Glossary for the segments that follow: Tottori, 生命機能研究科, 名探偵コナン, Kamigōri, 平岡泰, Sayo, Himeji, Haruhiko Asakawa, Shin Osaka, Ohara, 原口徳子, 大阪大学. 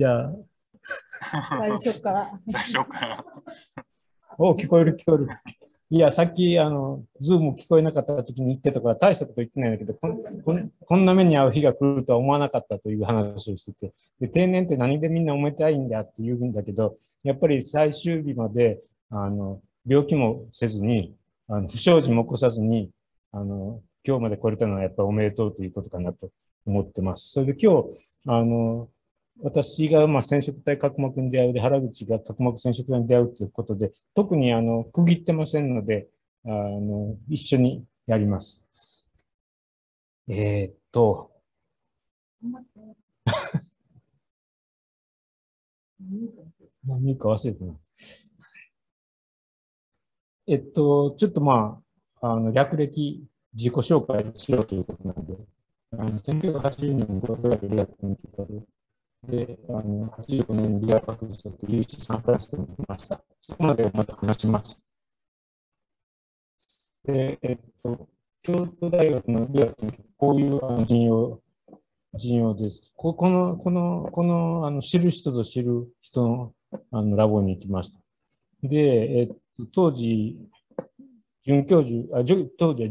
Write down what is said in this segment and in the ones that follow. じゃあ最初からお、聞こえる聞こえる。いや、さっきズーム聞こえなかった時に言ってたから大したこと言ってないんだけど、こんな目に遭う日が来るとは思わなかったという話をしてて、で定年って何でみんなおめでたいんだって言うんだけど、やっぱり最終日まで病気もせずに不祥事も起こさずに今日まで来れたのはやっぱりおめでとうということかなと思ってます。それで今日私が染色体角膜に出会うで、原口が角膜染色体に出会うということで、特に区切ってませんので、一緒にやります。何か忘れてない。ちょっと略歴、自己紹介しようということなんで、1980年5月ぐらいにで、85年に理学部としてUCサンフランシスコに行きました。そこまでまた話します。で、京都大学の理学部、こういう陣容です。この知る人ぞ知る人のラボに行きました。で、当時は助教授で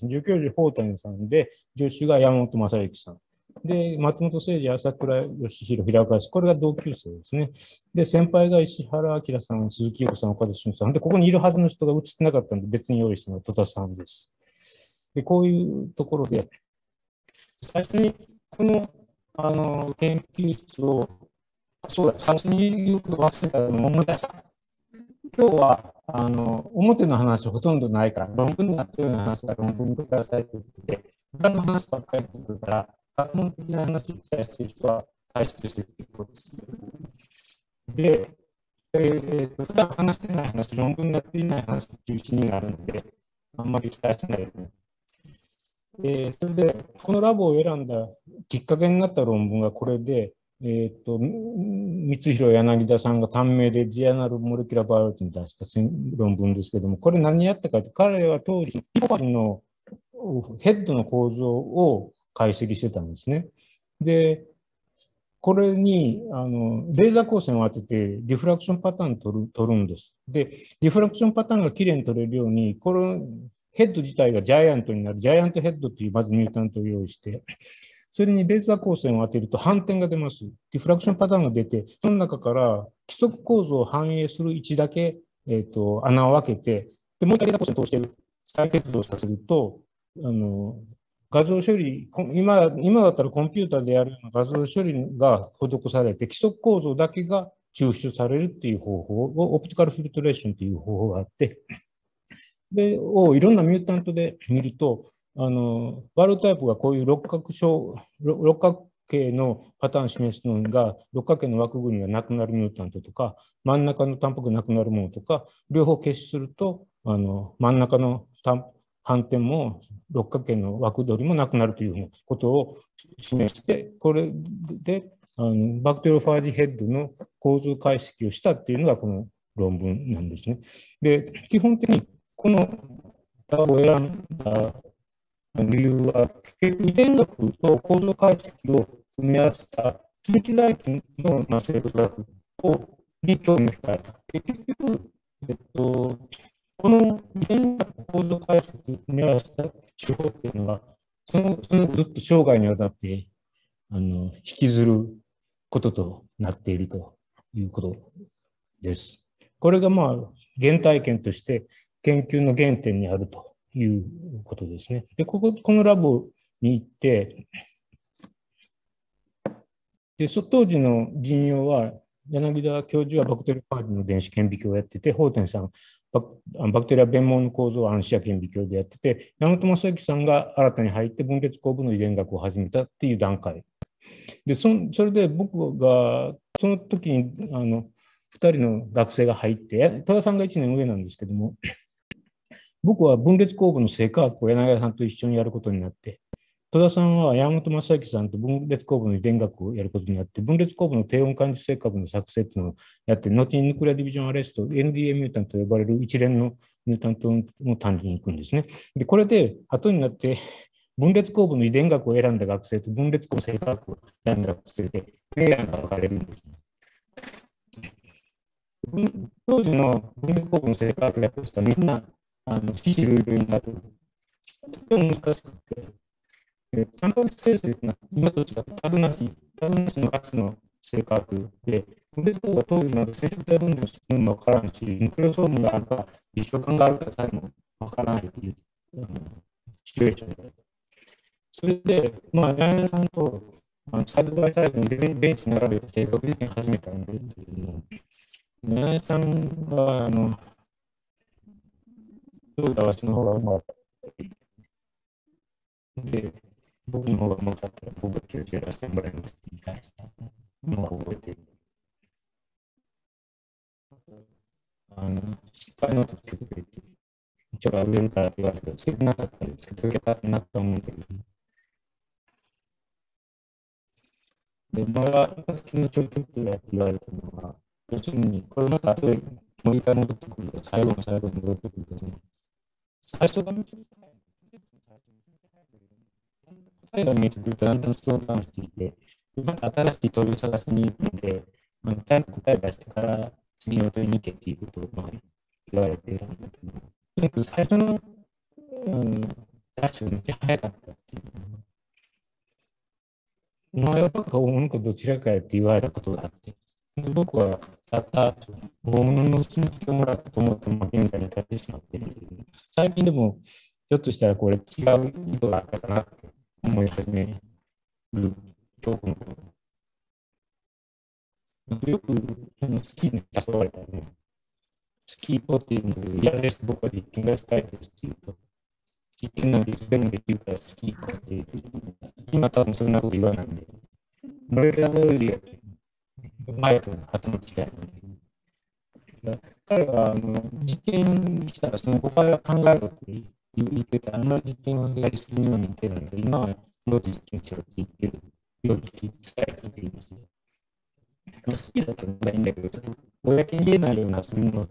すね。助教授、宝谷さんで、助手が山本正幸さん。で、松本清二、朝倉義弘、平岡氏、これが同級生ですね。で、先輩が石原明さん、鈴木優子さん、岡田俊さん。で、ここにいるはずの人が映ってなかったんで、別に用意したのは戸田さんです。で、こういうところで、最初にこの、研究室を、そうだ、最初によく忘れたのを思い出した。今日は、表の話ほとんどないから、論文になったような話は論文くださいと言って、裏の話ばっかり言ってるから、学問的な話を期待している人は退出していることです。で、普段話してない話、論文になっていない話が中心になるので、あんまり期待しないですね。それで、このラボを選んだきっかけになった論文がこれで、光弘柳田さんが短命でジャーナル・モレキュラ・バイオロジーに出した論文ですけども、これ何やったかって、彼は当時、ヒポカンのヘッドの構造を解析してたんですね。で、これにレーザー光線を当ててリフラクションパターンを取るんです。で、リフラクションパターンがきれいに取れるように、このヘッド自体がジャイアントになる、ジャイアントヘッドっていうまずミュータントを用意して、それにレーザー光線を当てると反転が出ます。リフラクションパターンが出て、その中から規則構造を反映する位置だけ、穴を開けて、でもう一回レーザー光線を通して再結合させると、画像処理、今だったらコンピューターでやるような画像処理が施されて、規則構造だけが抽出されるっていう方法を、オプティカルフィルトレーションっていう方法があって、で、いろんなミュータントで見ると、バイオタイプがこういう六角形のパターンを示すのが、六角形の枠組みがなくなるミュータントとか、真ん中のタンパクがなくなるものとか、両方結集すると、真ん中の反転も六角形の枠取りもなくなるというようなことを示して、これでバクテロファージヘッドの構造解析をしたっていうのがこの論文なんですね。で、基本的にこのラボを選んだ理由は、結局遺伝学と構造解析を組み合わせた通気剤菌の生物学に興味を惹かれた。結局、この遺伝学の構造解析を組み合わせた手法っていうのは、そのずっと生涯にわたって引きずることとなっているということです。これが原体験として研究の原点にあるということですね。で、このラボに行って、で当時の陣容は、柳田教授はバクテリアファージの電子顕微鏡をやってて、宝天さん、バクテリア鞭毛の構造を暗視野顕微鏡でやってて、山本正幸さんが新たに入って分裂酵母の遺伝学を始めたっていう段階で、それで僕がその時に2人の学生が入って、戸田さんが1年上なんですけども、僕は分裂酵母の生化学を柳田さんと一緒にやることになって、戸田さんは山本正幸さんと分裂酵母の遺伝学をやることになって、分裂酵母の低温感受性株の作成というのをやって、後にヌクレアディビジョンアレスト、NDA ミュータントと呼ばれる一連のミュータントの単純に行くんですね。で、これで後になって、分裂酵母の遺伝学を選んだ学生と分裂酵母生化学を選んだ学生で、プレイヤーが分かれるんです。当時の分裂酵母の生化学をやってたみんな、死死類類になる。とても難しくて、タンパク質生成というのは今と違ってタブなしのガスの生化学で、分裂酵母は当時の生殖体分裂するのも分からんし、ニクロソームがあるか、一緒感があるかさえも分からないというシチュエーションで。それで、ライナーさんとサイドバイサイドにベンチ並べて性格実験を始めたんですけども、ライナーさんがどうだわしの方がうまかったで、僕の方がうまかったら僕が休憩をしてもらいますって言い返したのは覚えている。失敗の時と言って、一応売れるからって言われて、つけてなかったんですけど、受けたくなったと思うんですけど。で、私の長期休暇って言われたのは、要するに、これなんか後でもう一回戻ってくると、最後の最後に戻ってくると、最初が見てくると、答えが見えてくると、だんだんスローダウンしていて、なんか新しい問いを探しに行くので、ちゃんと答え出してから、次の問いに行けっていうことを言われていたんだけど、とにかく最初のダッシュがめっちゃ早かったっていう。お前はバカか大物かどちらかやって言われたことがあって、僕はたった大物のうちに来てもらったと思っても現在に立ってしまって、最近でもひょっとしたらこれ違う意図があったかなって思い始める今日のこと。よくスキーに誘われたね。スキー行こうっていうので、いやです、僕は実験がしたいですって言うと、実験なんていつでもできるからスキー行こうっていう。今多分そんなこと言わないんで、モレキュラーより前との初の違いなんで。彼は実験したらその誤解は考えろって言ってて、あんな実験をやりすぎるように言ってるんだけど、今はどう実験しろって言ってるように伝えています。好きだったらまだいいんだけど、ちょっと公に言えないような、そういうの。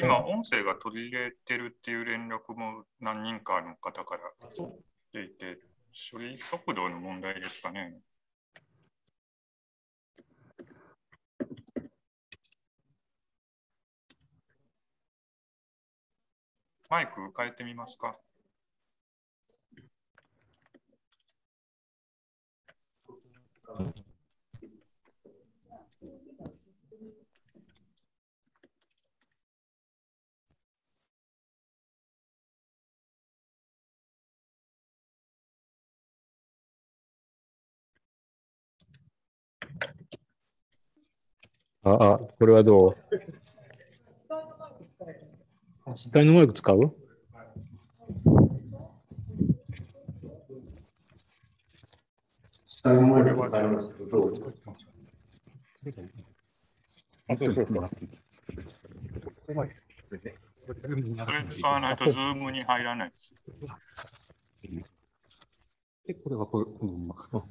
今、音声が取り入れてるっていう連絡も何人かの方から来ていて、処理速度の問題ですかね。マイク変えてみますか。これはどう？機械のマイク使う？機械のマイク使いますとどう？それ使わないとズームに入らないです。これはこれ、聞こ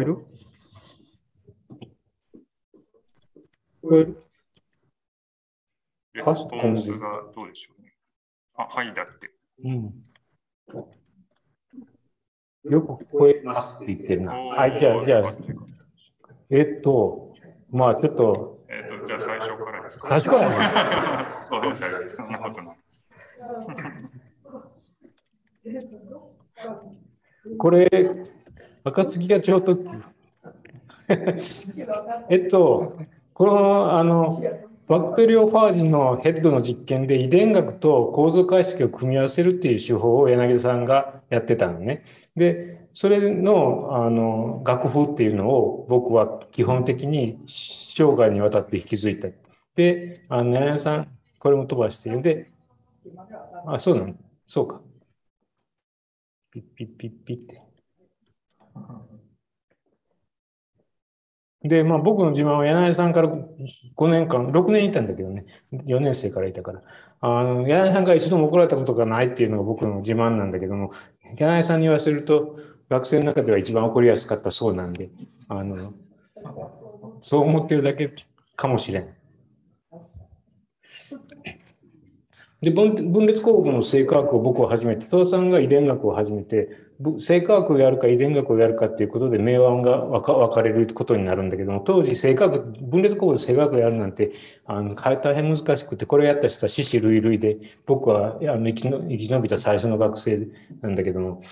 える？レスポンスがどうでしょうね。はいだって。よく聞こえますって言ってるな。はい、じゃあ。ちょっと。じゃあ最初からですか。最初から。ごめんなさい、そんなことないです。これ、暁がちょうど。このバクテリオファージのヘッドの実験で遺伝学と構造解析を組み合わせるっていう手法を柳さんがやってたのね。で、それの学風っていうのを僕は基本的に生涯にわたって引き継いだ。で、柳さん、これも飛ばしてるんで、そうなの、そうか。ピッピッピッピッって。で、まあ、僕の自慢は柳井さんから5年間、6年いたんだけどね、4年生からいたから、柳井さんから一度も怒られたことがないっていうのが僕の自慢なんだけども、柳井さんに言わせると、学生の中では一番怒りやすかったそうなんで、そう思ってるだけかもしれん。で、分裂工学の生化学を僕は始めて、父さんが遺伝学を始めて、生化学をやるか遺伝学をやるかっていうことで明暗が分かれることになるんだけども、当時生化学、分裂工学で生化学をやるなんて大変難しくて、これをやった人は死類類で、僕は生き延びた最初の学生なんだけども、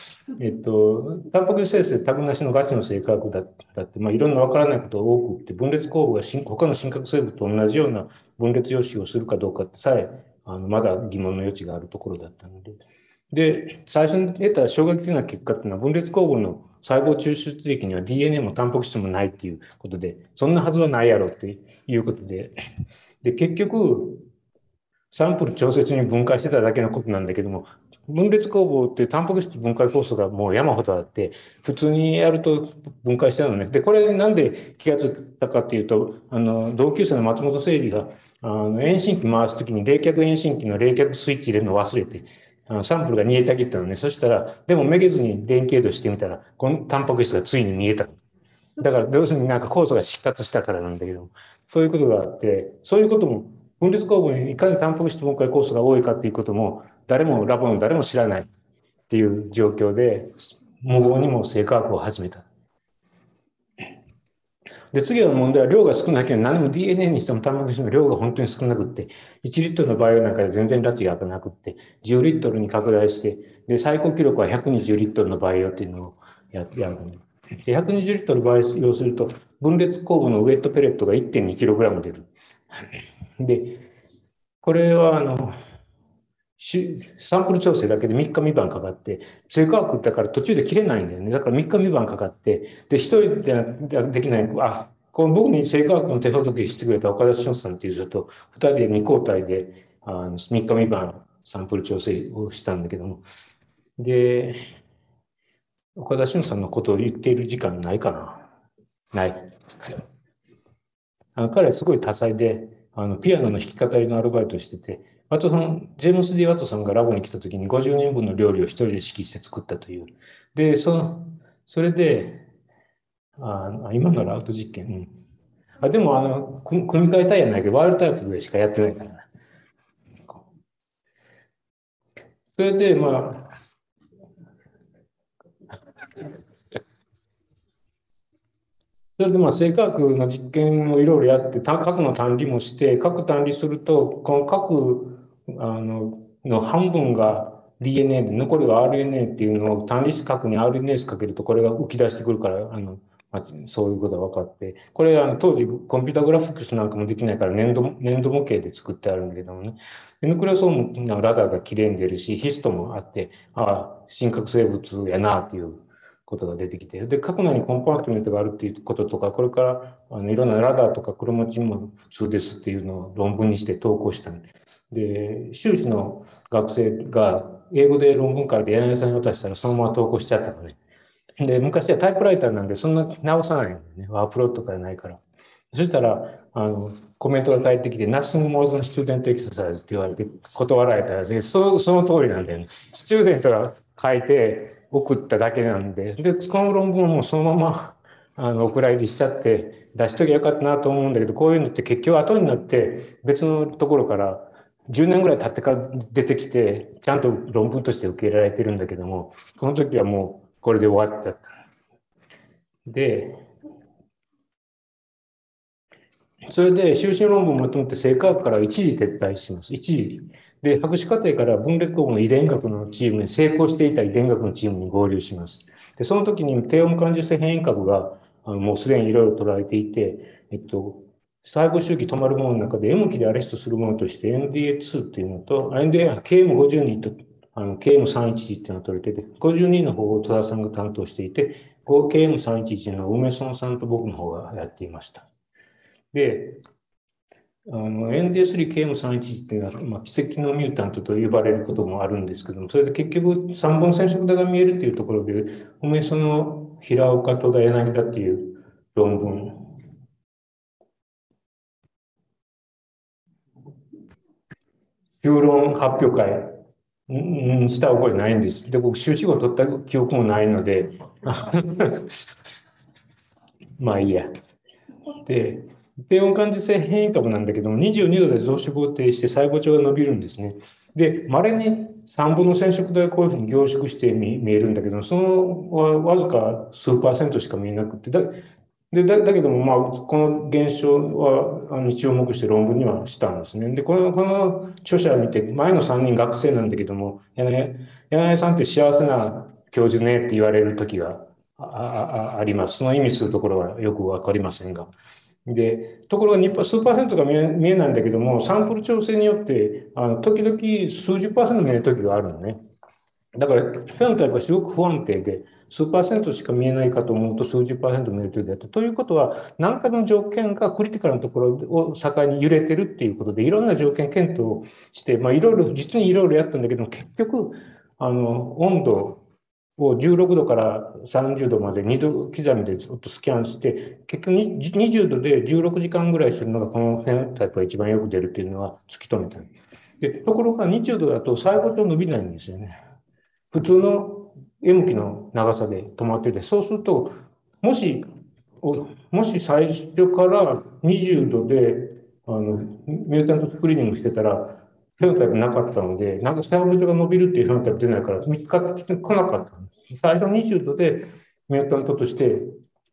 タンパク質生成タグなしのガチの生化学だって、まあ、いろんな分からないことが多くって、分裂工学が他の真核生物と同じような分裂様式をするかどうかさえ、まだ疑問の余地があるところだったので。で、最初に得た衝撃的な結果っていうのは、分裂工学の細胞抽出液には DNA もタンパク質もないっていうことで、そんなはずはないやろっていうことで、で、結局、サンプル調節に分解してただけのことなんだけども、分裂工房ってタンパク質分解酵素がもう山ほどあって、普通にやると分解しちゃうのね。で、これなんで気がついたかっていうと、同級生の松本清二が、遠心機回すときに冷却遠心機の冷却スイッチ入れるの忘れて、サンプルが逃げたきったのね。そしたら、でもめげずに電気移動してみたら、このタンパク質がついに逃げた。だから、要するになんか酵素が失活したからなんだけど、そういうことがあって、そういうことも、分裂工房にいかにタンパク質分解酵素が多いかということも、ラボの誰も知らないっていう状況で、無謀にも生化学を始めた。で、次の問題は量が少ないけど、何も DNA にしてもタンパク質の量が本当に少なくって、1リットルの場合なんかで全然拉致が開かなくって、10リットルに拡大して、で、最高記録は120リットルの培養っていうのをやるので。で、120リットル培養すると、分裂酵母のウエットペレットが 1.2kg 出る。で、これはサンプル調整だけで3日3晩かかって、生化学だから途中で切れないんだよね。だから3日3晩かかって、で、一人ではできない、この僕に生化学の手ほどきしてくれた岡田俊さんっていう人と、2人で2交代で3日3晩サンプル調整をしたんだけども、で、岡田俊さんのことを言っている時間ないかな。ない。彼はすごい多彩で、ピアノの弾き語りのアルバイトをしてて、ジェームス・D・ワトソンがラボに来た時に50人分の料理を一人で指揮して作ったという。で、それで、今のラウト実験。うん、でも、組み替えタイヤないけど、ワイルドタイプでしかやってないからな。それで、まあ、生化学の実験をいろいろやって、核の単離もして、核単離すると、この核、の半分が DNA で残りは RNA っていうのを単離子核に RNA 子かけるとこれが浮き出してくるからそういうことが分かって、これ当時コンピュータグラフィックスなんかもできないから粘土模型で作ってあるんだけどもね、ヌクレオソームのラダーがきれいに出るし、ヒストもあって、真核生物やなっていうことが出てきて、で、核内にコンパートメントがあるっていうこととか、これからいろんなラダーとかクロマチンも普通ですっていうのを論文にして投稿したんで。で、修士の学生が英語で論文書いて柳井さんに渡したらそのまま投稿しちゃったのね。で、昔はタイプライターなんでそんな直さないんだよね。ワープロとかないから。そしたら、コメントが返ってきて、Nothing more than student exercise って言われて断られたら、で、その通りなんだよね。スチューデントが書いて送っただけなんで、で、この論文をもうそのままお蔵入りしちゃって出しときゃよかったなと思うんだけど、こういうのって結局後になって別のところから、10年ぐらい経ってから出てきて、ちゃんと論文として受け入れられてるんだけども、その時はもうこれで終わっちゃった。で、それで修士論文をまとめて生化学から一時撤退します。一時。で、博士課程から分裂工学の遺伝学のチームに、成功していた遺伝学のチームに合流します。で、その時に低オーム感受性変異株がもうすでにいろいろ捉えていて、細胞周期止まるものの中で M 期でアレストするものとして MDA2 っていうのと、KM52 とKM311 っていうのが取れてて、52の方を戸田さんが担当していて、KM311 の梅園さんと僕の方がやっていました。で、NDA3、KM311 っていうのは、奇跡のミュータントと呼ばれることもあるんですけども、それで結局3本染色体が見えるっていうところで、梅園、平岡、戸田、柳田っていう論文、評論発表会した覚えないんです。で、僕、修士号取った記憶もないので、まあいいや。で、低温感受性変異株なんだけども、22度で増殖を停止して細胞長が伸びるんですね。で、まれに3分の染色体がこういうふうに凝縮して見えるんだけど、そのわずか数パーセントしか見えなくて、だけども、まあ、この現象は注目して論文にはしたんですね。で、この著者を見て、前の3人学生なんだけども、柳さんって幸せな教授ねって言われる時があります。その意味するところはよくわかりませんが。で、ところが数パーセントが見えないんだけども、サンプル調整によって、時々数十パーセント見える時があるのね。だから、フェノタイプはすごく不安定で、数パーセントしか見えないかと思うと数十パーセント見えるというだと。ということは、何かの条件がクリティカルなところを境に揺れてるっていうことで、いろんな条件検討をして、まあ、いろいろ、実にいろいろやったんだけども、結局、温度を16度から30度まで2度刻みでずっとスキャンして、結局20度で16時間ぐらいするのが、このフェノタイプが一番よく出るっていうのは突き止めた。で、ところが20度だと細胞と伸びないんですよね。普通の M 期の長さで止まってて、そうすると、もし最初から20度で、ミュータントスクリーニングしてたら、フェノタイプなかったので、なんか細胞が伸びるっていうフェノタイプ出ないから、見つかってこなかったんです。最初20度でミュータントとして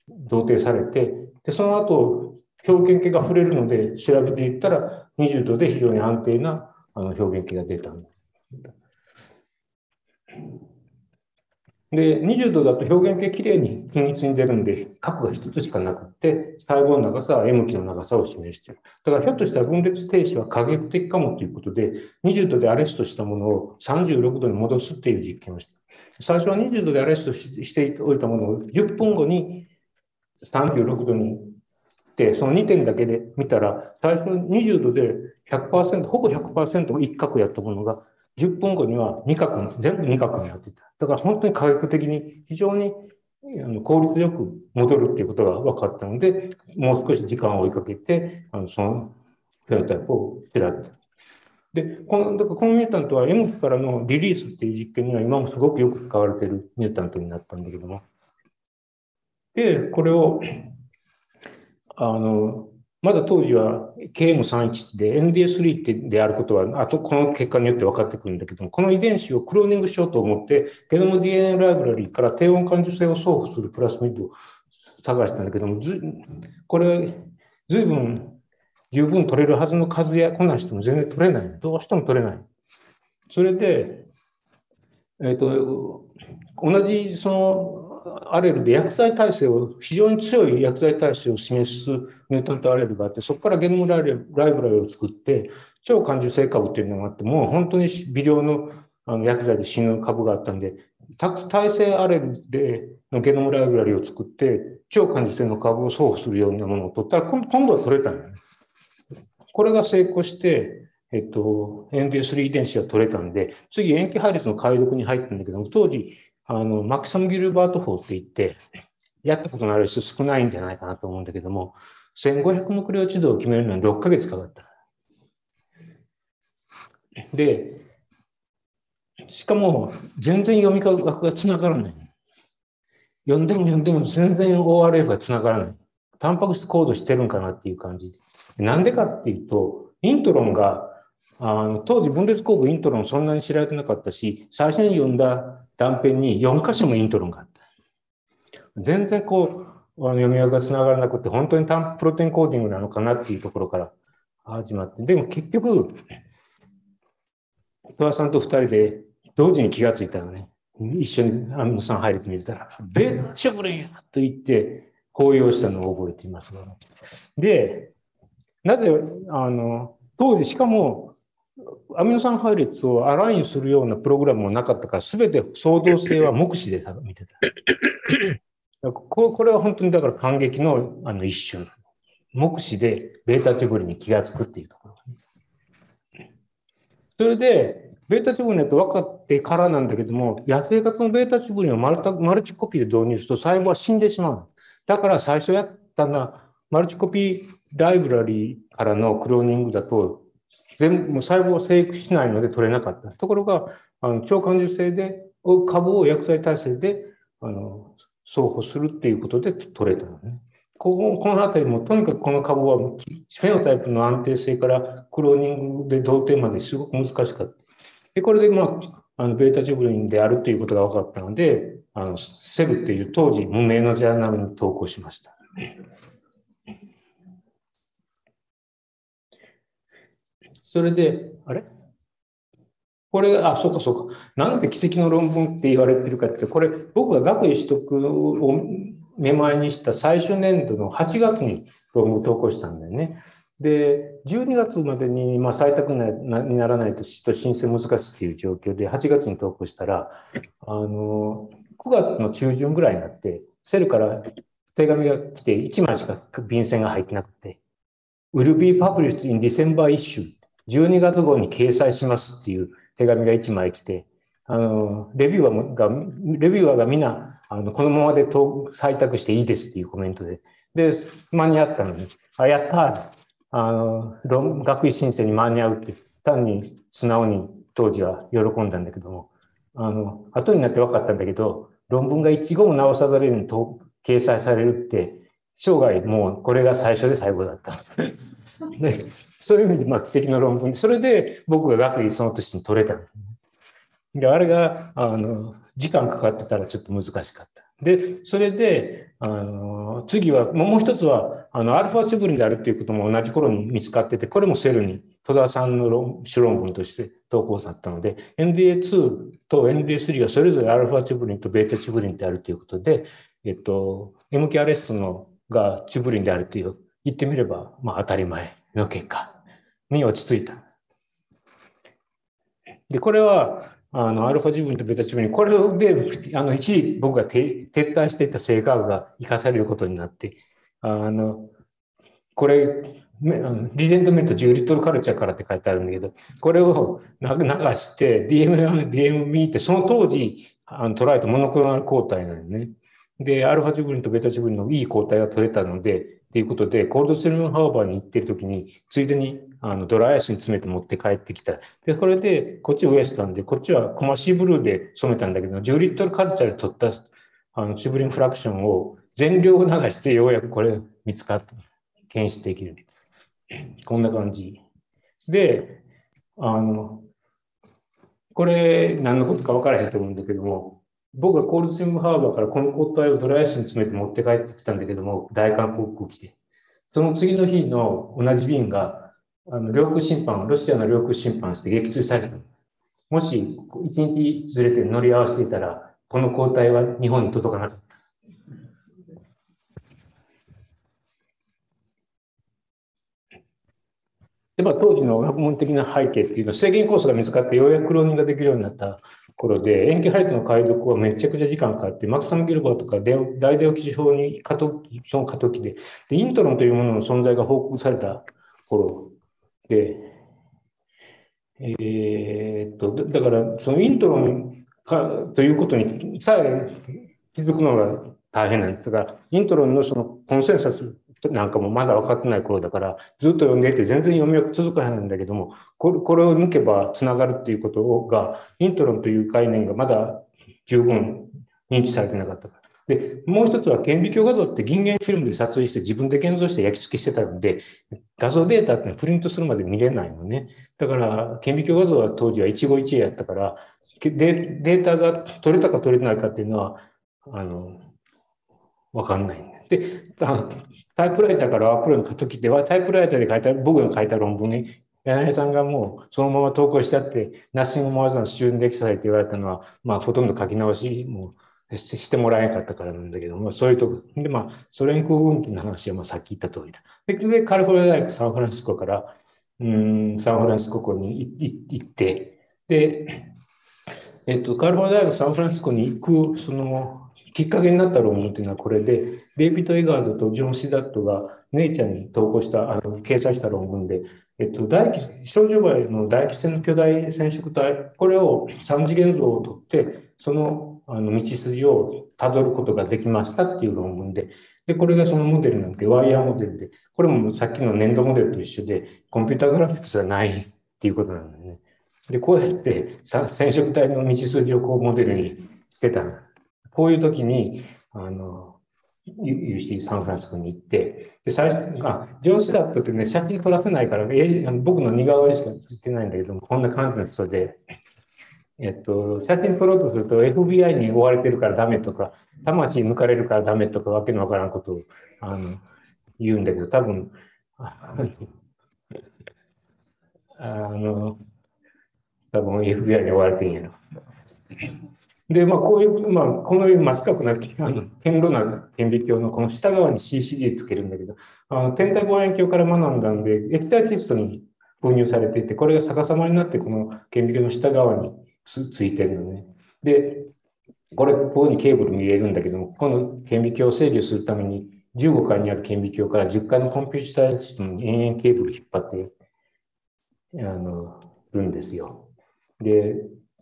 同定されて、で、その後、表現系が触れるので、調べていったら、20度で非常に安定な表現系が出たんです。で、20度だと表現系きれいに均一に出るんで、角が1つしかなくて、細胞の長さは M 期の長さを示している。だからひょっとしたら分裂停止は過激的かもということで、20度でアレストしたものを36度に戻すっていう実験をした。最初は20度でアレストしておいたものを10分後に36度にして、その2点だけで見たら、最初の20度で 100%、ほぼ 100% 一角やったものが、10分後には2角、全部2角になっていた。だから本当に科学的に非常に効率よく戻るっていうことが分かったので、もう少し時間を追いかけて、そのフェノタイプを調べた。で、このミュータントは M 期からのリリースっていう実験には今もすごくよく使われているミュータントになったんだけども。で、これを、まだ当時は KM311 で NDS3 であることは、あとこの結果によって分かってくるんだけども、この遺伝子をクローニングしようと思って、ゲノム DNA ライブラリーから低温感受性を送付するプラスミッドを探したんだけども、これ、随分十分取れるはずの数やこんなんしても全然取れない。どうしても取れない。それで、同じその、アレルで薬剤耐性を、非常に強い薬剤耐性を示すミュータントアレルがあって、そこからゲノムライブラリを作って、超感受性株っていうのがあって、もう本当に微量の薬剤で死ぬ株があったんで、耐性アレルでのゲノムライブラリを作って、超感受性の株を送付するようなものを取ったら、今度は取れたんです。これが成功して、NDS3 遺伝子が取れたんで、次、塩基配列の解読に入ったんだけども、当時、マキサム・ギルバート法って言って、やったことのある人少ないんじゃないかなと思うんだけども、1500ヌクレオチドを決めるのに6ヶ月かかった。で、しかも全然読み書きがつながらない。読んでも全然 ORF がつながらない。タンパク質コードしてるんかなっていう感じ。なんでかっていうと、イントロンが、当時分裂酵母イントロンそんなに知られてなかったし、最初に読んだ断片に4箇所もイントロンがあった。全然こう、読み上げがつながらなくて、本当にプロテインコーディングなのかなっていうところから始まって、でも結局、戸田さんと2人で同時に気がついたのね。一緒にアミノ酸配列見てたら、ベッチョブレンやと言って抱擁したのを覚えています。で、なぜ、当時しかも、アミノ酸配列をアラインするようなプログラムもなかったから、すべて相当性は目視で見てた。これは本当にだから感激の一種。目視でベータチョブリンに気がつくっていうところ。それで、ベータチョブリンだと分かってからなんだけども、野生型のベータチョブリンをマルチコピーで導入すると細胞は死んでしまう。だから最初やったのはマルチコピーライブラリーからのクローニングだと、もう細胞を生育しないので取れなかった。ところが、超感受性で株を薬剤耐性で送捕するっていうことで取れたのね。この辺りもとにかくこの株はフェノタイプの安定性からクローニングで同定まですごく難しかった。でこれで、ベータジュブリンであるということが分かったので、セルっていう当時無名のジャーナルに投稿しました。それで、あれこれ、そうかそうか。なんで奇跡の論文って言われてるかって、これ、僕が学位取得をめまいにした最終年度の8月に論文を投稿したんだよね。で、12月までに、採択にならないと申請難しいという状況で、8月に投稿したら、9月の中旬ぐらいになって、セルから手紙が来て、1枚しか便箋が入ってなくて、Will be published in December issue。12月号に掲載しますっていう手紙が1枚来て、レビューアーがみんな、このままで採択していいですっていうコメントで。で、間に合ったのに、やったー、学位申請に間に合うって、単に素直に当時は喜んだんだけども、後になって分かったんだけど、論文が一語も直さざるように掲載されるって、生涯もうこれが最初で最後だった。でそういう意味で奇跡の論文、それで僕が学位その年に取れた。であれが時間かかってたらちょっと難しかった。でそれで次はもう一つはアルファチュブリンであるということも同じ頃に見つかってて、これもセルに戸田さんの主論文として投稿されたので NDA2 と NDA3 がそれぞれアルファチュブリンとベータチュブリンであるということで、MK アレストがチュブリンであるという言ってみれば、当たり前の結果に落ち着いた。でこれはアルファチュブリンとベータチュブリン、これで一時僕が撤退していた生化学が生かされることになって、これリレントメント10リットルカルチャーからって書いてあるんだけど、これを流して DM1、DM2 ってその当時捉えたモノクロナル抗体なんよね。で、アルファチュブリンとベータチュブリンのいい抗体が取れたので、ということで、コールドステムハーバーに行ってるときに、ついでにドライアイスに詰めて持って帰ってきた。で、これで、こっちウエスタンで、こっちはコマシーブルーで染めたんだけど、10リットルカルチャーで取ったチュブリンフラクションを全量流して、ようやくこれ見つかった。検出できる。こんな感じ。で、これ、何のことか分からへんと思うんだけども、僕がコールドステムハーバーからこの抗体をドライアイスに詰めて持って帰ってきたんだけども、大韓航空機で。その次の日の同じ便が、ロシアの領空侵犯して撃墜された。もし、一日ずれて乗り合わせていたら、この抗体は日本に届かなかった。で、当時の学問的な背景っていうのは、制限酵素が見つかってようやくクローニングができるようになった。頃で塩基配列の解読はめちゃくちゃ時間かかって、マクサム・ギルバーとか大デオキシ法に過渡期で、イントロンというものの存在が報告された頃で、だからそのイントロンということにさえ気づくのが大変なんです。だからイントロンのそのコンセンサスなんかもまだ分かってない頃だからずっと読んでいて全然読みは続かないんだけども、これを抜けばつながるっていうことが、イントロンという概念がまだ十分認知されてなかったから。でもう一つは顕微鏡画像って銀源フィルムで撮影して自分で現像して焼き付けしてたので、画像データってプリントするまで見れないのね。だから顕微鏡画像は当時は一期一会やったから、データが取れたか取れないかっていうのは分かんないんだ。で、タイプライターからアップロードの時では、タイプライターで書いた、僕が書いた論文に、柳井さんがもうそのまま投稿しちゃって、Nothing more than student exercise って言われたのは、ほとんど書き直しもしてもらえなかったからなんだけども、そういうところで、ソ連空軍機の話はさっき言った通りだ。で、カリフォルニア大学サンフランシスコから、サンフランシスコに行って、で、カリフォルニア大学サンフランシスコに行く、きっかけになった論文というのはこれで、デイビッド・エガードとジョン・シダットがネイチャーに投稿した、掲載した論文で、小腸バイの唾液腺の巨大染色体、これを3次元像を取って、その道筋をたどることができましたっていう論文で、で、これがそのモデルなんで、ワイヤーモデルで、これもさっきの粘土モデルと一緒で、コンピュータグラフィックスはないっていうことなんだよね。で、こうやって染色体の道筋をこうモデルにしてた。こういう時に、UC サンフランシスコに行って、で、最初、上司だった時ね、写真撮らせないから、僕の似顔絵しか撮ってないんだけども、こんな感じの人で、写真撮ろうとすると FBI に追われてるからダメとか、魂抜かれるからダメとか、わけのわからんことを、言うんだけど、多分、FBI に追われてんやな。で、こういう、この真四角な、堅牢な顕微鏡のこの下側に CCD つけるんだけど、天体望遠鏡から学んだんで、液体窒素に分入されていて、これが逆さまになって、この顕微鏡の下側についてるのね。で、ここにケーブルも入れるんだけども、この顕微鏡を制御するために、15階にある顕微鏡から10階のコンピューターシステムに延々ケーブル引っ張って、るんですよ。で、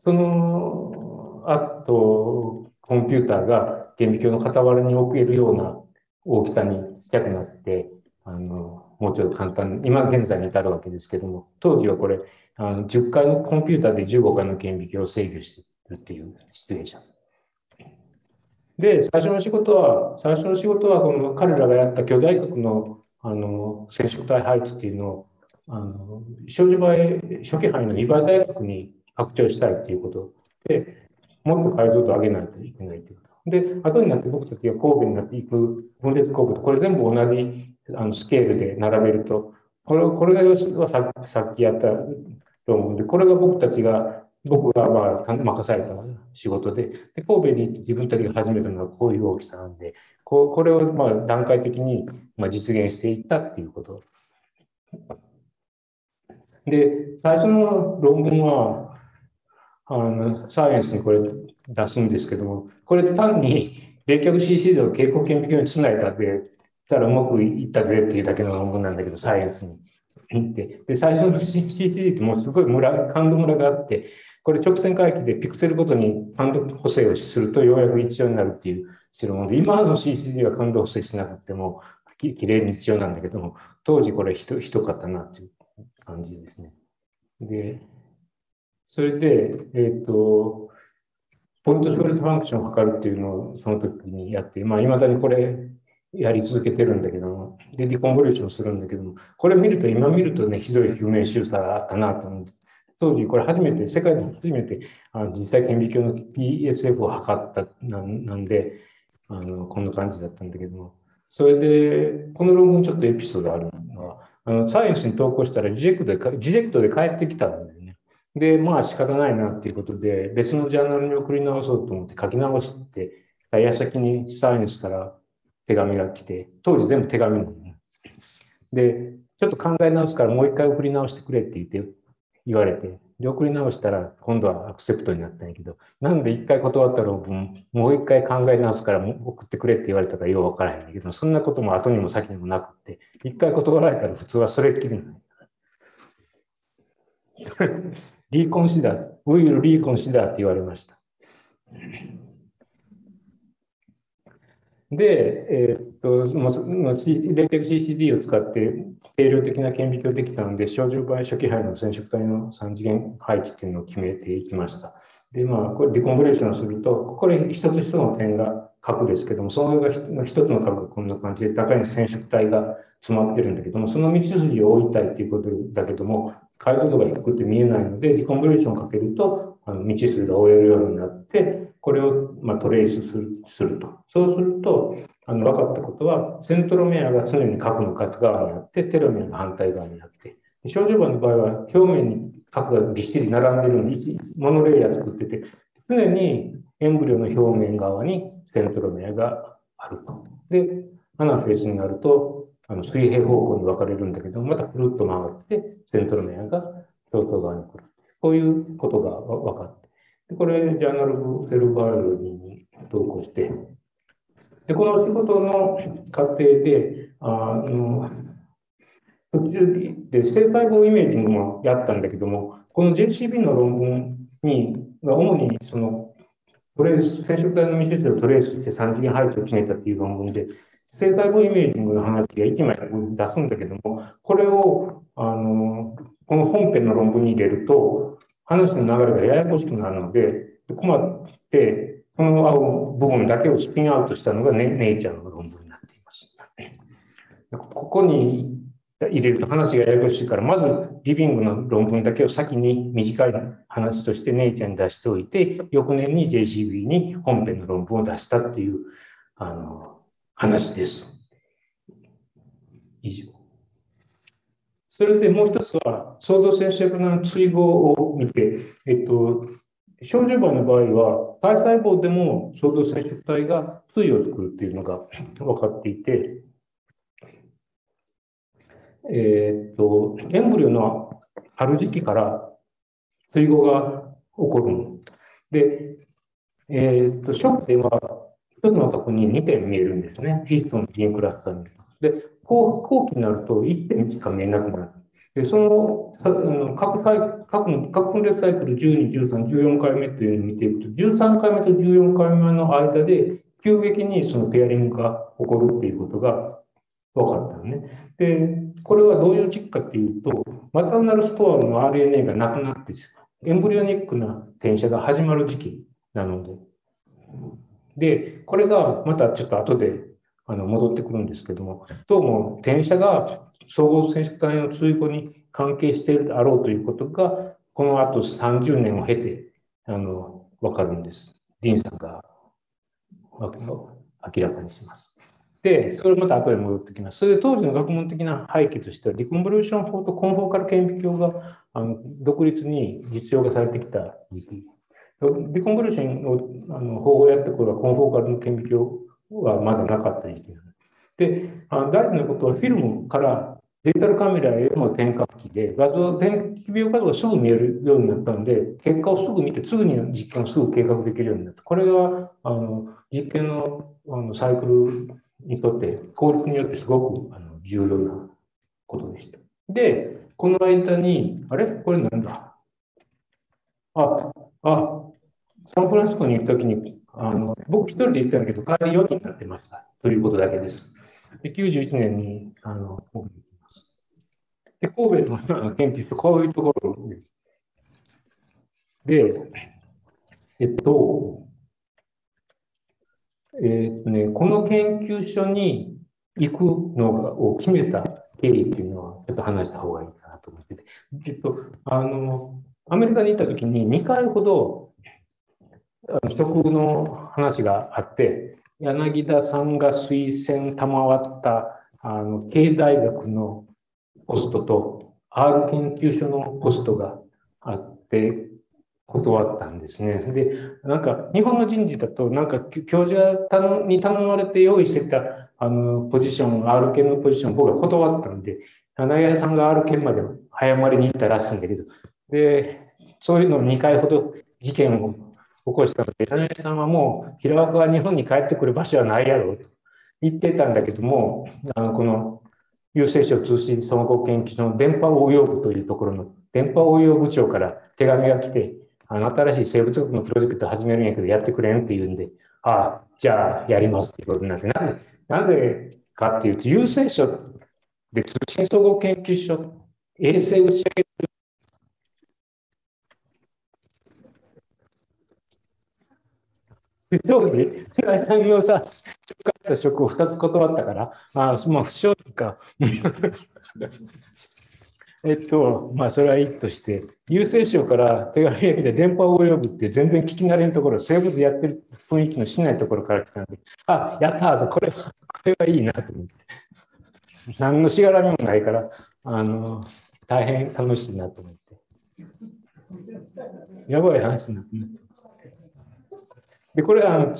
その、あと、コンピューターが顕微鏡の傍らに置けるような大きさにちっちゃくなって、もうちょっと簡単に、今現在に至るわけですけども、当時はこれ、10階のコンピューターで15階の顕微鏡を制御してるっていう失礼者。で、最初の仕事は、この彼らがやった巨大核の、染色体配置っていうのを、少女倍、初期範囲の2倍大核に拡張したいっていうことで、もっと解像度上げないといけないということ。で、後になって僕たちが神戸になっていく分裂工具と、これ全部同じスケールで並べると、これがさっきやったと思うんで、これが僕が任された仕事で、で、神戸に行って自分たちが始めたのはこういう大きさなんで、これを段階的に実現していったっていうこと。で、最初の論文は、サイエンスにこれ出すんですけども、これ単に冷却 CCD を蛍光顕微鏡につないだってたらうまくいったぜっていうだけの論文なんだけど、サイエンスに行って。で、最初の CCD ってもうすごい感度ムラがあって、これ直線回帰でピクセルごとに感度補正をするとようやく一応になるっていう代物で、今の CCD は感度補正しなくてもきれいに一応なんだけども、当時これひどかったなっていう感じですね。で、それで、ポイントスプレッドファンクションを測るっていうのをその時にやって、いまだにこれやり続けてるんだけども、で、ディコンボリューションするんだけども、これ今見るとね、ひどい不明修正だったなと思って、当時これ世界で初めて実際顕微鏡の PSF を測ったなんで、こんな感じだったんだけども、それで、この論文ちょっとエピソードあるのは、サイエンスに投稿したらリジェクトで返ってきたんで、で、仕方ないなっていうことで、別のジャーナルに送り直そうと思って書き直して、矢先にサイエンスから手紙が来て、当時全部手紙なのね。で、ちょっと考え直すからもう一回送り直してくれって言われて、で、送り直したら今度はアクセプトになったんやけど、なんで一回断った論文、もう一回考え直すから送ってくれって言われたからようわからへんだけど、そんなことも後にも先にもなくって、一回断られたら普通はそれっきりなの。リーコンシダー、ウィルリーコンシダーって言われました。で、冷却 CCD を使って定量的な顕微鏡できたので、小10倍初期範囲の染色体の3次元配置っていうのを決めていきました。で、これディコンボリューションすると、これ一つ一つの点が核ですけども、その上が一つの核がこんな感じで、中に染色体が詰まってるんだけども、その道筋を置いたいっていうことだけども、解像度が低くて見えないので、ディコンボリューションをかけると、道筋が追えるようになって、これをトレースすると。そうすると、分かったことは、セントロメアが常に核の片側にあって、テロメアが反対側にあって、小10倍の場合は、表面に核がぎっしり並んでるように、モノレイヤー作ってて、常にエンブリオの表面側にセントロメアがあると。で、アナフェースになると、水平方向に分かれるんだけど、またくるっと回って、セントロメアが表層側に来る。こういうことが分かって。で、これ、ジャーナルセルバイオロジーに投稿して。で、この仕事の過程で、途中で生細胞イメージングもやったんだけども、この JCB の論文に、主にその、染色体の未知数をトレースして3次元配置を決めたっていう論文で、生体部イメージングの話が1枚出すんだけども、これをこの本編の論文に入れると話の流れがややこしくなるので困って、この部分だけをスピンアウトしたのがネイチャーの論文になっています。ここに入れると話がややこしいから、まずリビングの論文だけを先に短い話としてネイチャーに出しておいて、翌年に JCB に本編の論文を出したっていう話です。以上。それでもう一つは創造性シェプナーの対応を見て、小児場の場合は体細胞でも創造染色体が対を作るっていうのが分かっていて。エンブリオのある時期から対合が起こるので、ショックでは一つの核に2点見えるんですね。ヒストン、ジンクラスターに。で、後期になると1点しか見えなくなる。で、その核分裂サイクル12、13、14回目というのを見ていくと、13回目と14回目の間で急激にそのペアリングが起こるっていうことが分かったよね。で、これはどういう実かっていうと、マターナルストアの RNA がなくなってエンブリオニックな転写が始まる時期なので、これがまたちょっと後で戻ってくるんですけども、どうも転写が総合染色体の対応に関係しているであろうということが、この後30年を経て分かるんです。ディンさんが明らかにします。で、それまた後で戻ってきます。それで当時の学問的な背景としては、ディコンボリューション法とコンフォーカル顕微鏡が独立に実用化されてきた時期。ディコンボリューションの方をやった頃は、コンフォーカルの顕微鏡はまだなかった時期なので、大事なことはフィルムからデジタルカメラへの転換機で、顕微鏡画像がすぐ見えるようになったので、結果をすぐ見て、すぐに実験をすぐ計画できるようになった。これが実験のサイクルにとって効率によってすごく重要なことでした。で、この間に、あれこれなんだサンフランシスコに行ったときに、僕一人で行ったんだけど、代わり4人になってました。ということだけです。で、91年に、神戸に行きます。で、神戸の研究所、こういうところで、この研究所に行くのを決めた経緯っていうのはちょっと話した方がいいかなと思ってて、アメリカに行った時に2回ほど食の話があって、柳田さんが推薦賜った経済学のポストと R 研究所のポストがあって。断ったんですね。で、なんか日本の人事だと、なんか教授に頼まれて用意してたポジション、R 研のポジション、僕は断ったんで、柳谷さんが R 研まで早まりに行ったらしいんだけど、で、そういうのを2回ほど事件を起こしたので、柳谷さんはもう平岡は日本に帰ってくる場所はないやろうと言ってたんだけども、この郵政省通信総合研究所の電波応用部というところの電波応用部長から手紙が来て、新しい生物学のプロジェクトを始めるんやけど、やってくれんって言うんで、じゃあやりますっていうことになって、なぜかっていうと、郵政省で通信総合研究所、衛星打ち上げる。当時、平井さんを紹介した職を2つ断ったから、まあ、不祥事か。まあそれはいいとして、郵政省から手紙が来て電波を及ぶって全然聞き慣れんところ、生物やってる雰囲気のしないところから来たんで、やったーと、これはいいなと思って。何のしがらみもないから、大変楽しいなと思って。やばい話になってね。で、これは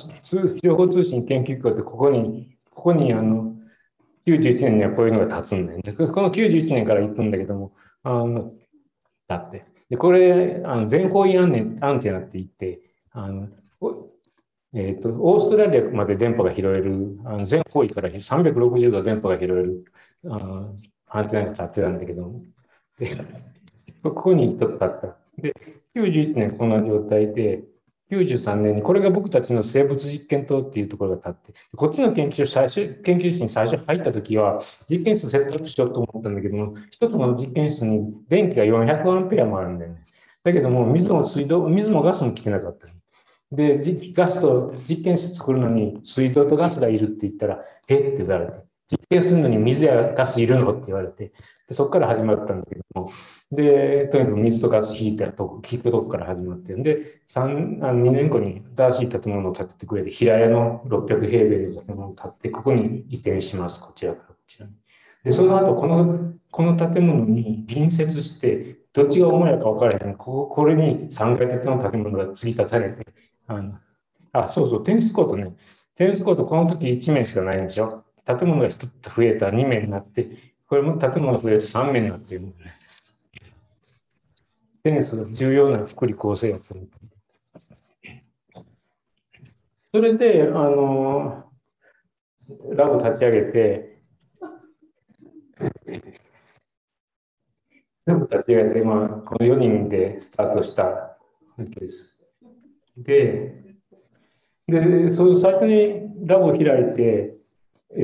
情報通信研究機構で、ここに91年にはこういうのが立つんだよね。この91年から行くんだけども、だって。で、これ、全方位アンテナって言って、オーストラリアまで電波が拾える、全方位から360度電波が拾えるアンテナが立ってたんだけども、でここにちょっと立った。で、91年こんな状態で、93年にこれが僕たちの生物実験棟っていうところがあって、こっちの研究室に最初入った時は実験室セットアップしようと思ったんだけども、一つの実験室に電気が400アンペアもあるんだよね。だけども水もガスも来てなかった。で、ガスと実験室作るのに水道とガスがいるって言ったら、えって言われて、実験するのに水やガスいるのって言われて、でそこから始まったんだけども、で、とにかく水とガス引くとこから始まって、で、2年後に新しい建物を建ててくれて、平屋の600平米の建物を建てて、ここに移転します、こちらからこちらに。で、その後、この建物に隣接して、どっちが主やか分からへん、これに3階建ての建物が継ぎ足されて、そうそう、テニスコートね。テニスコート、この時1面しかないんでしょ。建物が1つ増えた2面になって、これも建物が増えると3面になっている、ね。テニスが重要な福利厚生だと思って。それで、ラボ立ち上げて、ラボ立ち上げて、この4人でスタートしたわけです。で、最初にラボを開いて、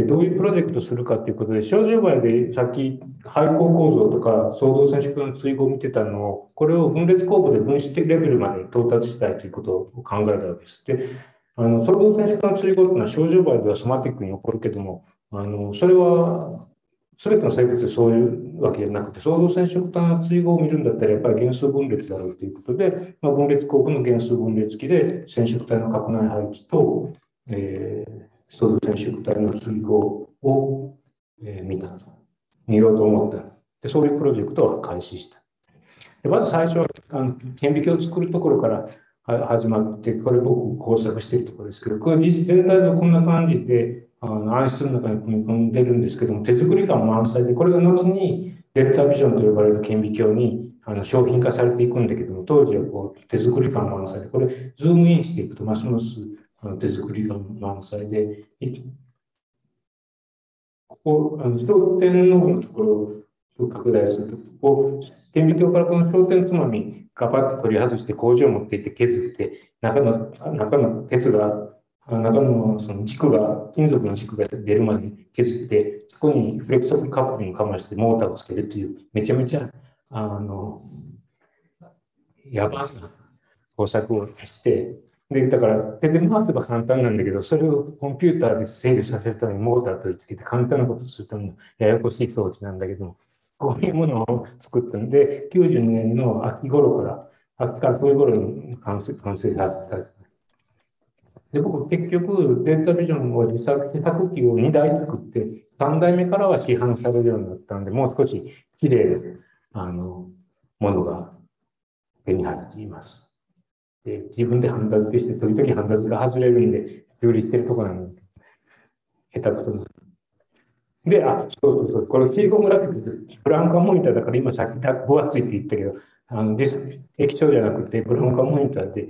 どういうプロジェクトをするかということで、小10倍でさっき廃校構造とか創造性の追合を見てたのを、これを分裂酵母で分子レベルまで到達したいということを考えたわけです。で、創造性の追合というのは小10倍ではソマティックに起こるけども、それは全ての生物でそういうわけじゃなくて、創造染色体の対合を見るんだったらやっぱり原数分裂だろうということで、分裂酵母の原数分裂器で染色体の核内配置と、創造染色体の対合を、見ようと思った。で、そういうプロジェクトを開始した。で、まず最初は顕微鏡を作るところから始まって、これ僕工作しているところですけど、これ実全体がこんな感じで、暗室の中に組み込んでるんですけども、手作り感満載で、これが後にデルタビジョンと呼ばれる顕微鏡に商品化されていくんだけども、当時はこう手作り感満載で、これズームインしていくとますます手作り感満載で、ここ焦点ののところを拡大すると、ここ顕微鏡からこの焦点つまみガパッと取り外して工場を持っていって削って、中の鉄が中のその軸が、金属の軸が出るまで削って、そこにフレキソブルカップリングをかましてモーターをつけるという、めちゃめちゃ、やばな工作をして、で、だから手で回せば簡単なんだけど、それをコンピューターで制御させるためにモーターとつけて簡単なことをするためのややこしい装置なんだけども、こういうものを作ったんで、92年の秋から冬頃に完成させた。で、僕、結局、データビジョンを自作機を2台作って、3台目からは市販されるようになったんで、もう少し綺麗なものが手に入っています。で、自分で判断して、時々判断が外れるんで、修理してるとこなんで、下手くそな。で、そうそう、これ、シリコングラフィックス、ブラウン管モニターだから、今、さっき分厚いって言ったけど、液晶じゃなくて、ブラウン管モニターで、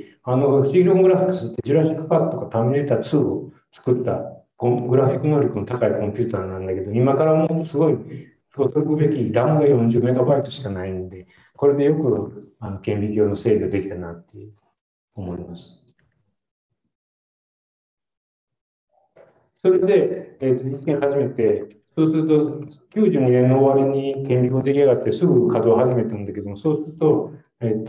シリコングラフィックスって、ジュラシック・パークとかターミネーター2を作ったグラフィック能力の高いコンピューターなんだけど、今からもすごい、届くべき、RAM が40メガバイトしかないんで、これでよく顕微鏡の制御できたなって思います。それで、実験始めて、そうすると、92年の終わりに顕微鏡出来上がって、すぐ稼働を始めたんだけども、そうすると、93年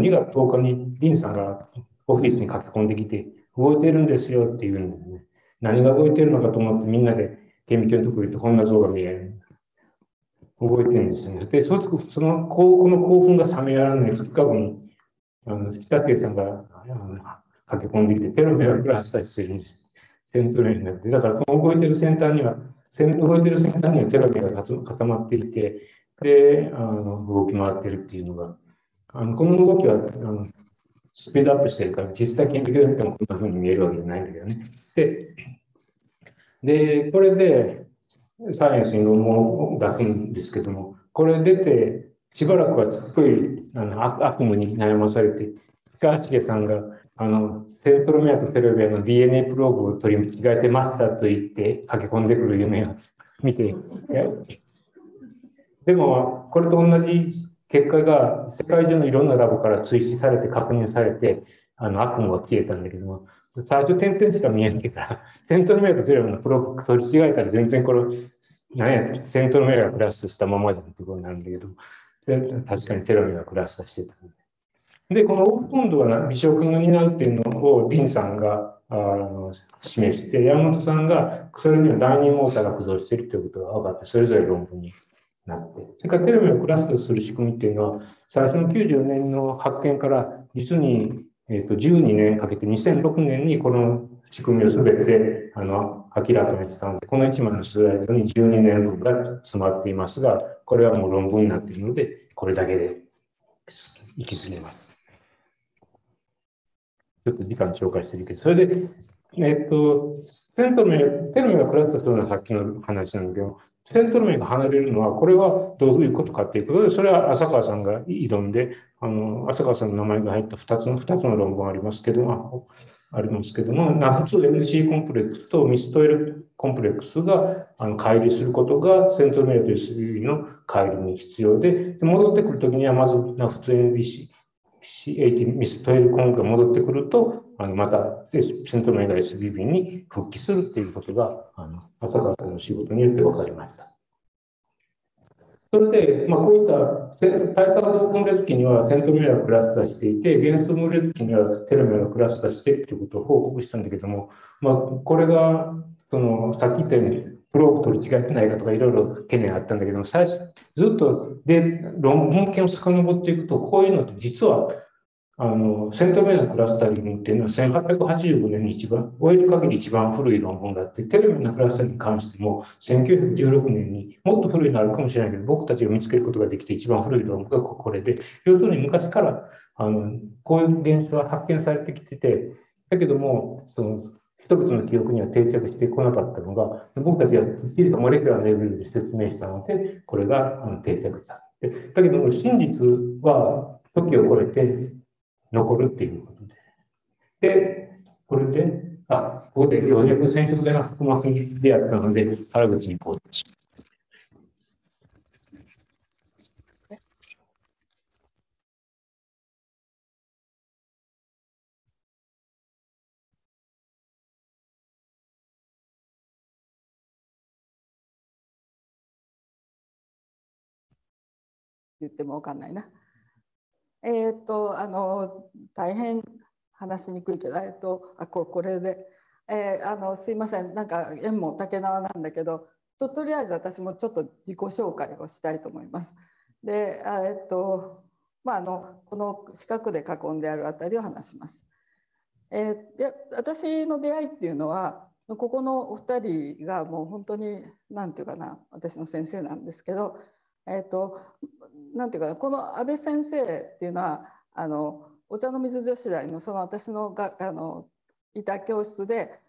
2月10日に、林さんがオフィスに駆け込んできて、動いてるんですよって言うんですね。何が動いてるのかと思って、みんなで顕微鏡のところに行って、こんな像が見える。動いてるんですよね。で、この興奮が冷めやらない2日後に、北竹さんが駆け込んできて、ペロペロ発達してるんです。セントレーになって、だからこの動いてる先端にはテラビが固まっていて、で、動き回ってるっていうのが、この動きはスピードアップしてるから、実際顕微鏡でもこんな風に見えるわけじゃないんだけどね。で、これでサイエンスに論文を出すんですけども、これ出て、しばらくはすっごい悪夢に悩まされて、近重さんが、セントロメアとセルビアの DNA プローブを取り違えてましたと言って駆け込んでくる夢を見て、でもこれと同じ結果が世界中のいろんなラボから追試されて確認されて、悪夢が消えたんだけども、最初点々しか見えないから、点との目とゼロのプロップ取り違えたら全然これ、点との目がクラスしたままじゃんってことになるんだけど、確かにテロメアがクラスしてたんで。で、この今度は美食が担うっていうのをリンさんが示して、山本さんがそれには第二モーターが駆動しているということが分かって、それぞれ論文になって、それからテロメアをクラスとする仕組みっていうのは、最初の94年の発見から実に12年かけて2006年にこの仕組みを全て明らかにしたので、この1枚のスライドに12年分が詰まっていますが、これはもう論文になっているので、これだけで行き過ぎます。ちょっと時間超過してるけど、それで、テロメアがクラスとするのはさっきの話なんだけど、テロメアが離れるのは、これはどういうことかっていうことで、それは浅川さんが挑んで、浅川さんの名前が入った2つの論文ありますけども、NAF2MC コンプレックスとミストエルコンプレックスが乖離することがセントルメアという種類の乖離に必要で、戻ってくるときにはまず NAF2MC ミストエルコンが戻ってくると、またセントルメアが SBB に復帰するということが浅川さんの仕事によって分かりました。それで、こういった対角分裂期にはセントルメアがクラスターしていて、原子分裂期にはテロメアがクラスターしているということを報告したんだけども、これがさっき言ったようにプローブ取り違えてないかとかいろいろ懸念があったんだけども、最初ずっと論件を遡っていくと、こういうのって実はセントルメアのクラスタリングっていうのは1885年に一番、終える限り一番古い論文があって、テロメアのクラスタリングに関しても1916年にもっと古いのあるかもしれないけど、僕たちが見つけることができて一番古い論文がこれで、要するに昔からこういう現象は発見されてきてて、だけども人々の記憶には定着してこなかったのが、僕たちがきりとモレキュラーのレベルで説明したので、これが定着した。だけども真実は時を超えて残るっていうことで。で、これで、ここで葉脈染色体が腹膜に出会ったので、原口にこうです。言ってもわかんないな。大変話しにくいけど、これで、すいません、なんか縁も竹縄なんだけど、とりあえず私もちょっと自己紹介をしたいと思います。で、この四角で囲んであるあたりを話します。で、私の出会いっていうのは、ここのお二人がもう本当に何て言うかな、私の先生なんですけど。なんていうかな、この安倍先生っていうのはお茶の水女子大のその私のがいた教室で、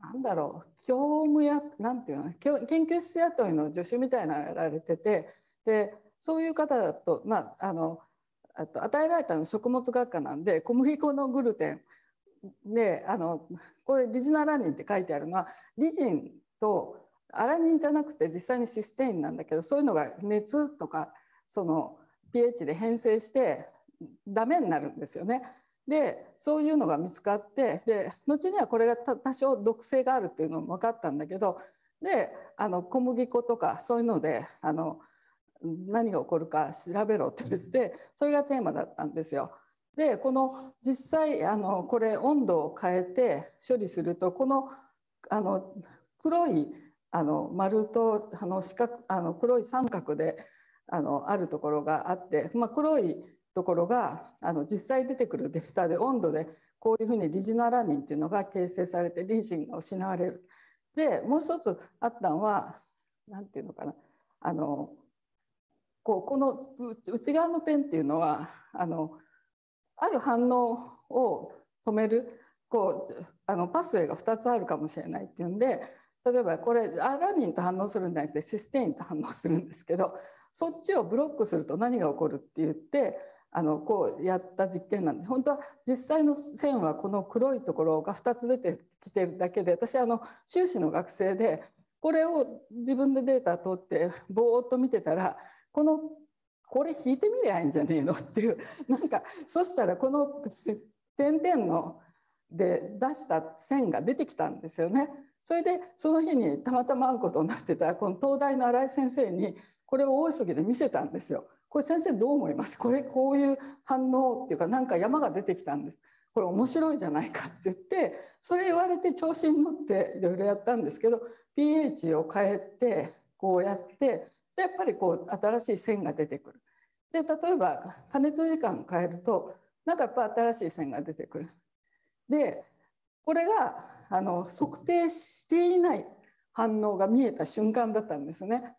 なんだろう、教務やなんていうの、研究室雇いの助手みたいなのやられてて、でそういう方だと、与えられたの食物学科なんで、小麦粉のグルテンでこれリジンアラニンって書いてあるのは、リジンとアラニンじゃなくて実際にシステインなんだけど、そういうのが熱とかその pH で変性してダメになるんですよね。でそういうのが見つかって、で後にはこれが多少毒性があるっていうのも分かったんだけど、で小麦粉とかそういうので何が起こるか調べろって言って、それがテーマだったんですよ。でこの実際これ温度を変えて処理すると、この黒い丸と四角黒い三角であるところがあって、黒いところが実際出てくるデータで温度でこういうふうにリジノアラニンっていうのが形成されて、リジンが失われる。でもう一つあったのは何ていうのかな、この内側の点っていうのはある反応を止めるパスウェイが2つあるかもしれないっていうんで。例えばこれアラニンと反応するんじゃなくてシステインと反応するんですけど、そっちをブロックすると何が起こるって言ってこうやった実験なんです。本当は実際の線はこの黒いところが2つ出てきてるだけで、私修士の学生でこれを自分でデータ取ってぼーっと見てたら、これ引いてみりゃいいんじゃねえのっていう、なんかそしたらこの点々ので出した線が出てきたんですよね。それでその日にたまたま会うことになってたこの東大の新井先生にこれを大急ぎで見せたんですよ。これ先生どう思います？これこういう反応っていうかなんか山が出てきたんです。これ面白いじゃないかって言ってそれ言われて調子に乗っていろいろやったんですけど pH を変えてこうやってでやっぱりこう新しい線が出てくる。で例えば加熱時間変えるとなんかやっぱ新しい線が出てくる。でこれが測定していない反応が見えた瞬間だったんですね。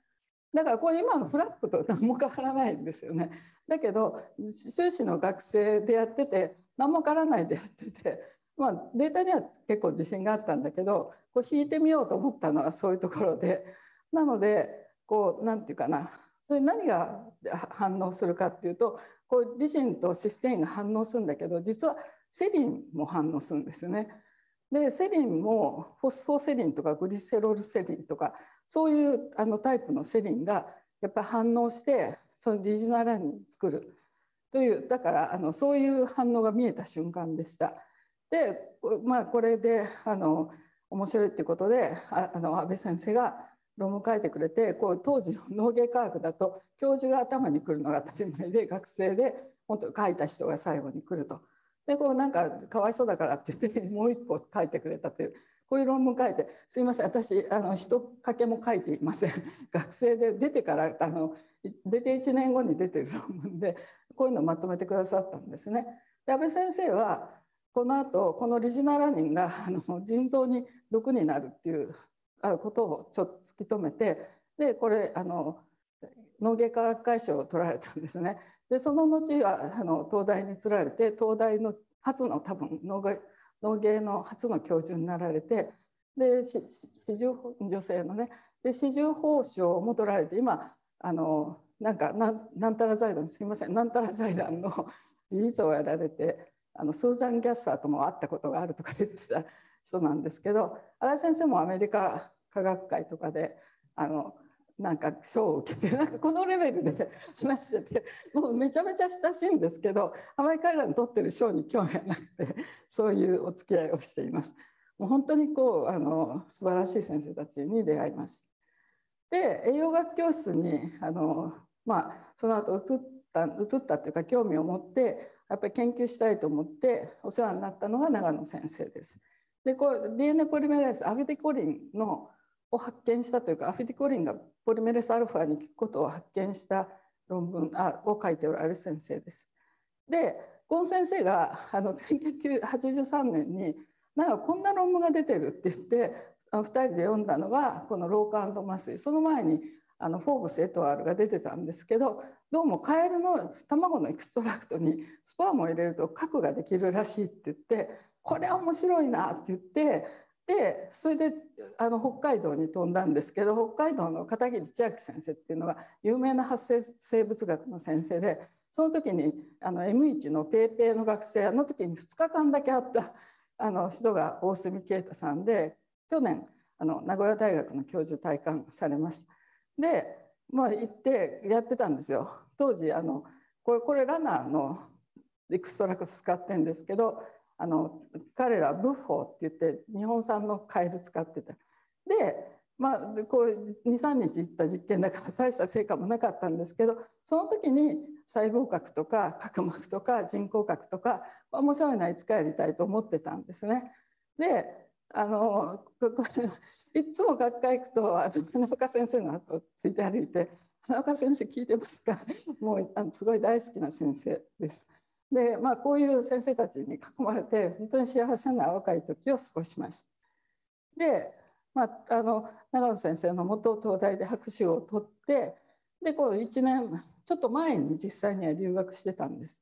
だからこれ今のフラップと何も変わらないんですよね。だけど修士の学生でやってて何も変わらないでやってて、まあ、データには結構自信があったんだけどこう引いてみようと思ったのはそういうところで、なのでこうなんていうかな、それ何が反応するかっていうとこうリジンとシステインが反応するんだけど実はセリンも反応するんですよね。でセリンもフォスフォセリンとかグリセロールセリンとかそういうタイプのセリンがやっぱり反応してそのリジナラインを作るという、だからそういう反応が見えた瞬間でした。で、まあ、これで面白いっていうことで安倍先生が論文書いてくれて、こう当時の農芸科学だと教授が頭に来るのが当たり前で学生で本当書いた人が最後に来ると。でこうなんかかわいそうだからって言ってもう一個書いてくれたという、こういう論文書いて「すいません私一かけも書いていません」学生で出てから出て1年後に出てる論文でこういうのをまとめてくださったんですね。で安倍先生はこのあとこのリジナラニンが腎臓に毒になるっていうことをちょっと突き止めて、でこれ農芸科学会賞を取られたんですね。でその後は東大につられて東大の初の多分農芸の初の教授になられて、で女性のねで紫綬褒章も取られて、今なんたら財団すいませんなんたら財団の理事長をやられてスーザン・ギャッサーとも会ったことがあるとか言ってた人なんですけど、新井先生もアメリカ科学会とかでなんか賞を受けてなんかこのレベルで話しててもうめちゃめちゃ親しいんですけど、あまり彼らにとってる賞に興味がなくてそういうお付き合いをしています。もう本当にこう素晴らしい先生たちに出会います。で栄養学教室にまあその後移ったっていうか興味を持ってやっぱり研究したいと思ってお世話になったのが長野先生です。でこう DNA ポリメライズアフィディコリンを発見したというか、アフィディコリンがポリメライズアルファに効くことを発見した論文を書いておられる先生です。でゴン先生が1983年になんかこんな論文が出てるって言って2人で読んだのがこの老化&麻酔、その前にフォーブス・エトワールが出てたんですけど、どうもカエルの卵のエクストラクトにスポアムを入れると核ができるらしいって言って、これは面白いなって言って、でそれで北海道に飛んだんですけど、北海道の片桐千秋先生っていうのが有名な発生物学の先生で、その時にM1 のペーペーの学生、あの時に2日間だけ会った人が大隅啓太さんで、去年名古屋大学の教授退官されました。で、まあ、行ってやってたんですよ。当時これラナーのエクストラクト使ってるんですけど、彼らブッフォーって言って日本産のカエル使ってた。で、まあ、23日行った実験だから大した成果もなかったんですけど、その時に細胞核とか角膜とか人工核とか面白いのはいつかやりたいと思ってたんですね。でいつも学会行くと花岡先生の後ついて歩いて「花岡先生聞いてますか？」もうすごい大好きな先生です。でまあ、こういう先生たちに囲まれて本当に幸せな若い時を過ごしました。で、まあ、長野先生の元東大で博士を取って、でこう1年ちょっと前に実際には留学してたんです。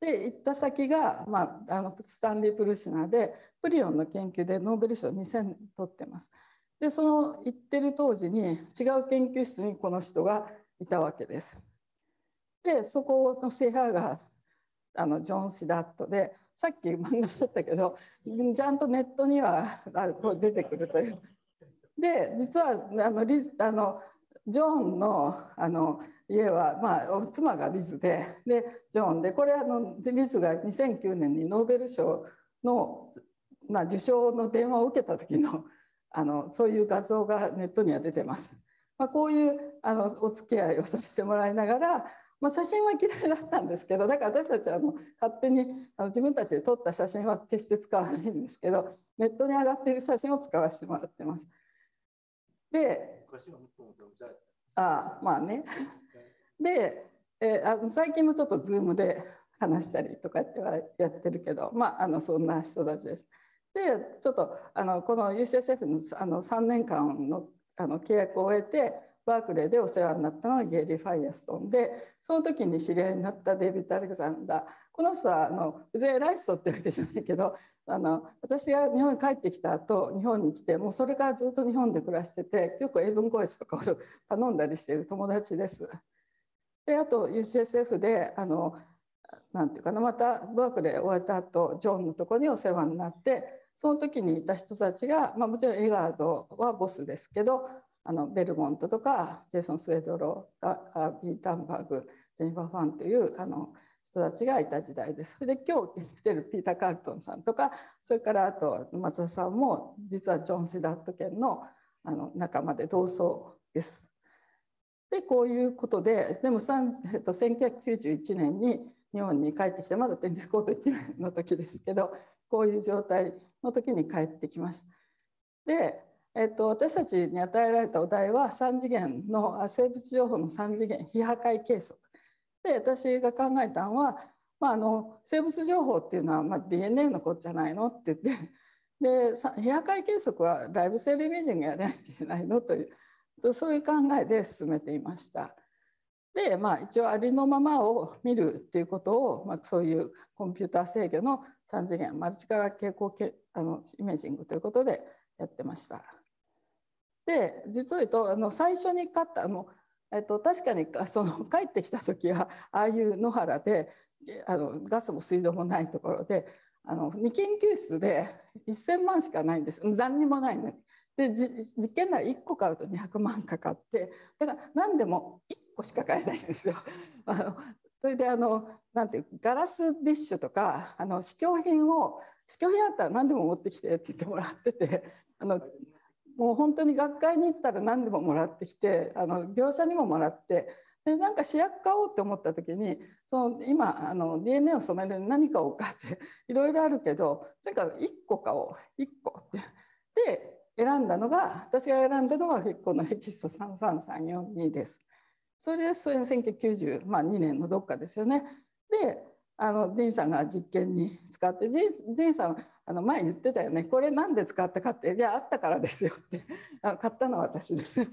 で行った先が、まあ、スタンリー・プルシナでプリオンの研究でノーベル賞2000年取ってます。でその行ってる当時に違う研究室にこの人がいたわけです。でそこのセーハーがジョン・シダットで、さっき漫画だったけどちゃんとネットには出てくるという。で実はジョンの家は、まあ、お妻がリズ でジョンで、これリズが2009年にノーベル賞の、まあ、受賞の電話を受けた時のそういう画像がネットには出てます。まあ、こういうお付き合いをさせてもらいながら、まあ、写真は嫌いだったんですけど、だから私たちはもう勝手に自分たちで撮った写真は決して使わないんですけど、ネットに上がっている写真を使わせてもらってます。で、まあね。で、最近もちょっとズームで話したりとかってはやってるけど、まあ、そんな人たちです。で、ちょっとこの UCSF の3年間の契約を終えて、バークレーでお世話になったのがゲイリー・ファイアストンで、その時に知り合いになったデイビッド・アレクサンダー。この人は別に偉い人ってわけじゃないけど、私が日本に帰ってきた後、日本に来てもうそれからずっと日本で暮らしてて、よく英文講師とかを頼んだりしている友達です。で、あと UCSF でなんていうかな、またバークレー終わった後、ジョンのところにお世話になって、その時にいた人たちが、まあ、もちろんエガードはボスですけど、ベルモントとかジェイソン・スウェドロー、ビー・ダンバーグ、ジェニファー・ファンという人たちがいた時代です。それで今日来てるピーター・カールトンさんとか、それからあと松田さんも実はジョン・シダット県の仲間で同窓です。で、こういうことで、でも1991年に日本に帰ってきて、まだ天竺高等1年の時ですけど、こういう状態の時に帰ってきました。で私たちに与えられたお題は3次元の生物情報の3次元非破壊計測で、私が考えたのは、まあ、生物情報っていうのは、まあ、DNA のことじゃないのって言って、で非破壊計測はライブセルイメージングやらなきゃいけないのという、そういう考えで進めていました。で、まあ、一応ありのままを見るっていうことを、まあ、そういうコンピューター制御の3次元マルチカラー蛍光イメージングということでやってました。で、実を言うと最初に買った確かに帰ってきた時はああいう野原でガスも水道もないところで研究室で1000万しかないんです。何にもないのに。で、実験なら1個買うと200万かかって、だから何でも1個しか買えないんですよ。それでなんていうガラスディッシュとか試供品あったら何でも持ってきてって言ってもらってて、もう本当に学会に行ったら何でももらってきて、業者にももらって、でなんか試薬買おうって思った時に今DNA を染めるのに何買おうかっていろいろあるけど、とにかく1個買おう1個ってで私が選んだのがこのヘキスト33342です。それで1992年のどっかですよね。でディーンさんが実験に使って、ディーンさんは前言ってたよね、これなんで使ったかって、いやあったからですよって買ったのは私です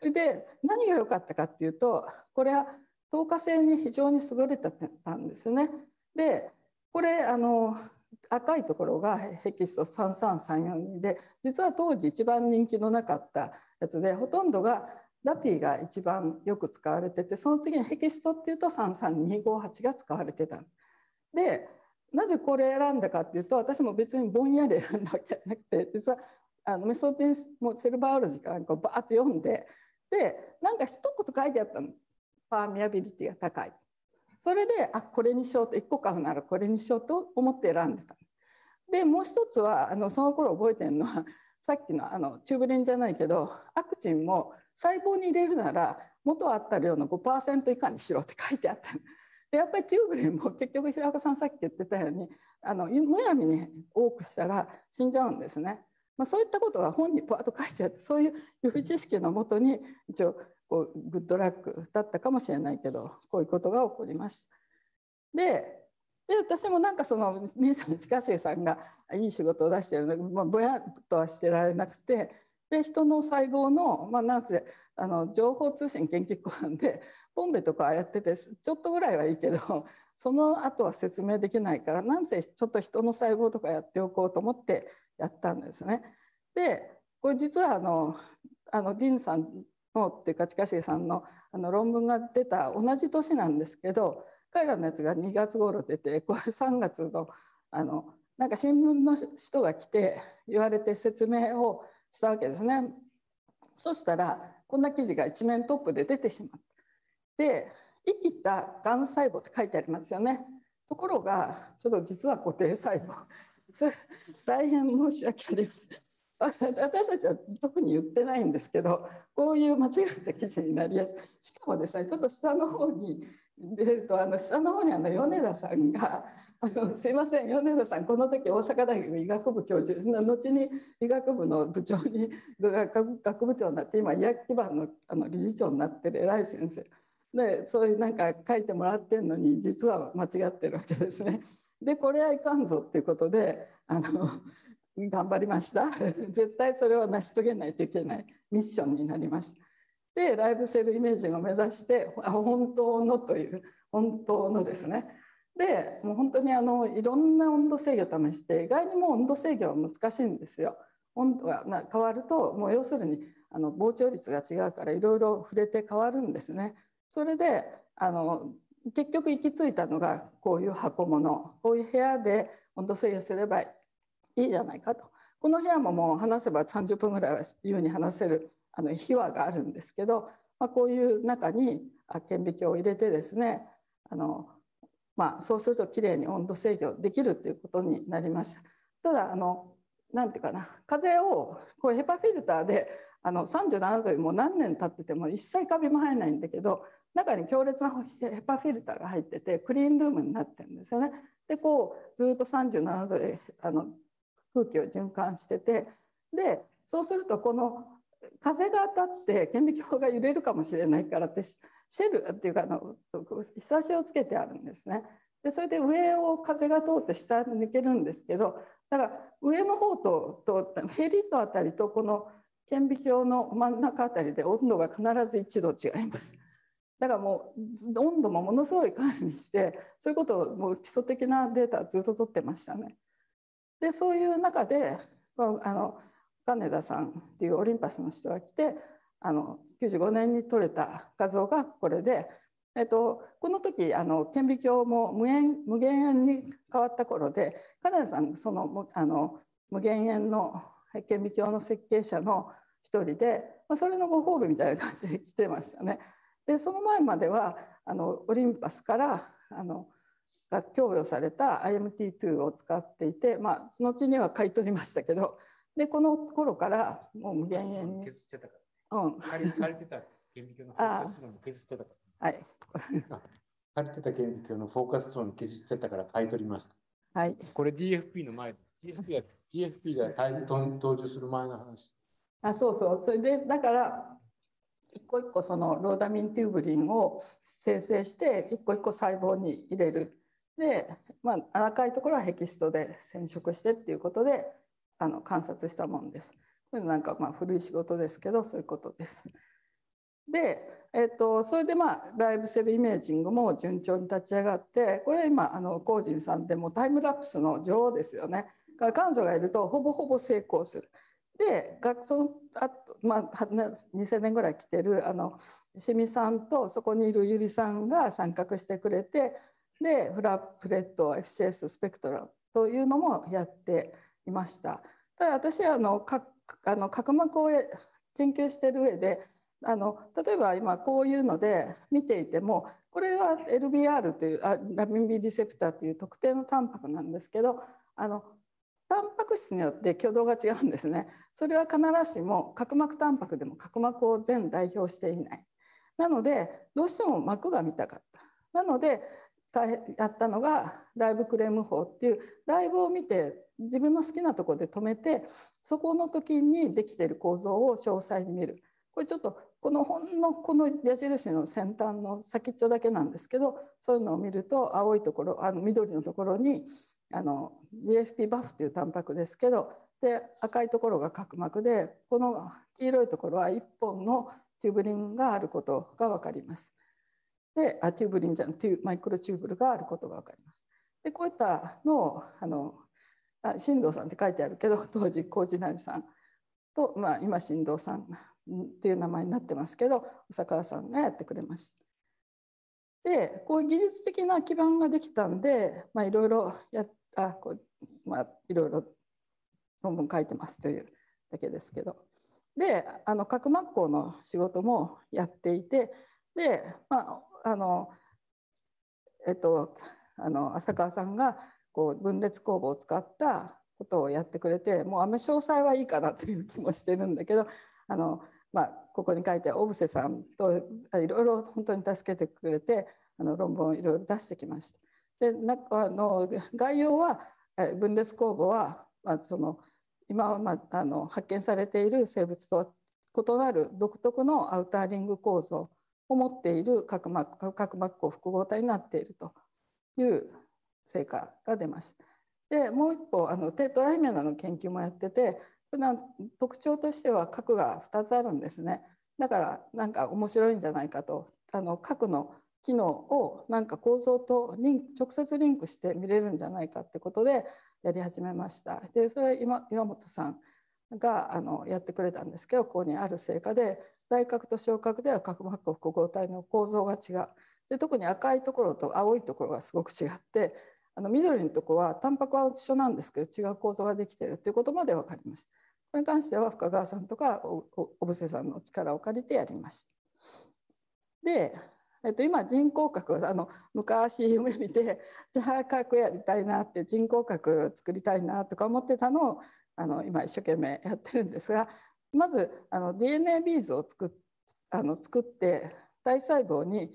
で何が良かったかっていうと、これは透過性に非常に優れてたんですよね。でこれ赤いところがヘキスト33342で、実は当時一番人気のなかったやつで、ほとんどがラピーが一番よく使われてて、その次にヘキストっていうと33258が使われてた。でなぜこれ選んだかっていうと、私も別にぼんやり選んだわけじゃなくて、実はメソディンセルバーオロジーからこうバーッと読んで、でなんか一言書いてあったの、パーミアビリティが高い。それでこれにしようと、1個買うならこれにしようと思って選んでた。でもう一つはその頃覚えてるのは、さっきのチューブリンじゃないけどアクチンも細胞に入れるなら元あった量の 5% 以下にしろって書いてあった。でやっぱりチューブリンも結局平岡さんさっき言ってたようにむやみに多くしたら死んじゃうんですね。まあ、そういったことが本にパッと書いてあって、そういう予備知識のもとに一応こうグッドラックだったかもしれないけど、こういうことが起こりました。で私もなんか兄さん近重さんがいい仕事を出してるので、まあ、ぼやっとはしてられなくて、で人の細胞の、まあ、なんせ情報通信研究機関でボンベとかやってて、ちょっとぐらいはいいけどその後は説明できないから、なんせちょっと人の細胞とかやっておこうと思ってやったんですね。でこれ実はディーンさんのっていうか近重さんの論文が出た同じ年なんですけど。彼らのやつが2月頃出て、これ3月のなんか新聞の人が来て言われて説明をしたわけですね。そしたらこんな記事が一面トップで出てしまった。で、生きたがん細胞って書いてありますよね。ところがちょっと実は固定細胞、それ大変申し訳ありません。私たちは特に言ってないんですけど、こういう間違った記事になりやすい。しかもですね、ちょっと下の方に出ると、下の方に米田さんがすいません、米田さんこの時大阪大学医学部教授、後に医学部の部長に学部長になって、今医薬基盤の理事長になってる偉い先生で、そういうなんか書いてもらってるのに実は間違ってるわけですね。でこれはいかんぞっていうことで頑張りました絶対それは成し遂げないといけないミッションになりました。でライブセルイメージングを目指して、本当のという本当のですね。でもう本当にいろんな温度制御を試して、意外にもう温度制御は難しいんですよ。温度が変わるともう要するに膨張率が違うから、いろいろ触れて変わるんですね。それで結局行き着いたのがこういう箱物、こういう部屋で温度制御すればいいじゃないかと。この部屋ももう話せば30分ぐらいは優に話せる秘話があるんですけど、まあ、こういう中に顕微鏡を入れてですね、そうするときれいに温度制御できるということになりました。ただなんていうかな、風をこうヘパフィルターで37度でもう何年経ってても一切カビも生えないんだけど、中に強烈なヘパフィルターが入っててクリーンルームになってるんですよね。でこうずっと37度で空気を循環してて、でそうするとこの風が当たって顕微鏡が揺れるかもしれないからってシェルっていうかひたしをつけてあるんですね。でそれで上を風が通って下に抜けるんですけど、だから上の方とヘリとあたりとこの顕微鏡の真ん中あたりで温度が必ず1度違います。だからもう温度もものすごい管理して、そういうことをもう基礎的なデータずっと取ってましたね。でそういう中で金田さんっていうオリンパスの人が来て、95年に撮れた画像がこれで、この時顕微鏡も無限遠に変わった頃で、金田さんその無限遠の顕微鏡の設計者の一人で、それのご褒美みたいな感じで来てましたね。でその前まではオリンパスからが供与された IMT2 を使っていて、そのうちには買い取りましたけど、でこの頃からもう無限遠に削っちゃったから、借りてた顕微鏡のフォーカスゾーンに削っちゃったから、はい、借りてた顕微鏡のフォーカスゾーンに削っちゃったから買い取りました。はい。これ GFP の前です。GFP が登場する前の話。そうそう。それでだから一個一個そのローダミンテューブリンを生成して一個一個細胞に入れる。で、赤いところはヘキストで染色してっていうことで。観察したもんです。これなんか古い仕事ですけど、そういうことです。で、それでライブセルイメージングも順調に立ち上がって、これ今コージンさんでもタイムラプスの女王ですよね。彼女がいるとほぼほぼ成功する。でその後、2000年ぐらい来てるシミさんとそこにいるゆりさんが参画してくれて、でフラップレッド FCS スペクトラというのもやっていました。ただ私は角膜を研究している上で例えば今こういうので見ていても、これは LBR というラビン B リセプターという特定のタンパクなんですけど、タンパク質によって挙動が違うんですね。それは必ずしも角膜タンパクでも角膜を全代表していない。なのでどうしても膜が見たかった。なのでやったのがライブクレーム法っていうライブを見て自分の好きなところで止めて、そこの時にできている構造を詳細に見る。これちょっとほんのこの矢印の先端の先っちょだけなんですけど、そういうのを見ると青いところ緑のところにGFP バフというタンパクですけど、で赤いところが角膜で、この黄色いところは1本のテューブリンがあることが分かります。でテューブリンじゃないマイクロチューブルがあることが分かります。でこういったのを新藤さんって書いてあるけど、当時麹成さんと、今新藤さんっていう名前になってますけど、小川さんがやってくれました。でこういう技術的な基盤ができたんで、いろいろいろいろ論文書いてますというだけですけど、で、角膜工の仕事もやっていて、で、まあ、浅川さんがこう分裂工房を使ったことをやってくれて、もう詳細はいいかなという気もしてるんだけど、まあ、ここに書いて小布施さんといろいろ本当に助けてくれて、論文をいろいろ出してきました。で、概要は分裂工房は、まあ、その今は、発見されている生物と異なる独特のアウターリング構造を持っている角膜工複合体になっているという成果が出ました。で、もう一方テトラヒメナの研究もやってて、普段特徴としては核が2つあるんですね。だからなんか面白いんじゃないかと、核の機能をなんか構造と直接リンクして見れるんじゃないかってことでやり始めました。で、それは岩本さんがやってくれたんですけど、ここにある成果で、大核と小核では角膜複合体の構造が違う。で、特に赤いところと青いところがすごく違って、緑のところはタンパクは一緒なんですけど違う構造ができているということまで分かりました。これに関しては深川さんとか小布施さんの力を借りてやりました。で、今人工核は昔夢見て、じゃあ核やりたいなって、人工核作りたいなとか思ってたのを今一生懸命やってるんですが、まずDNA ビーズを作って体細胞に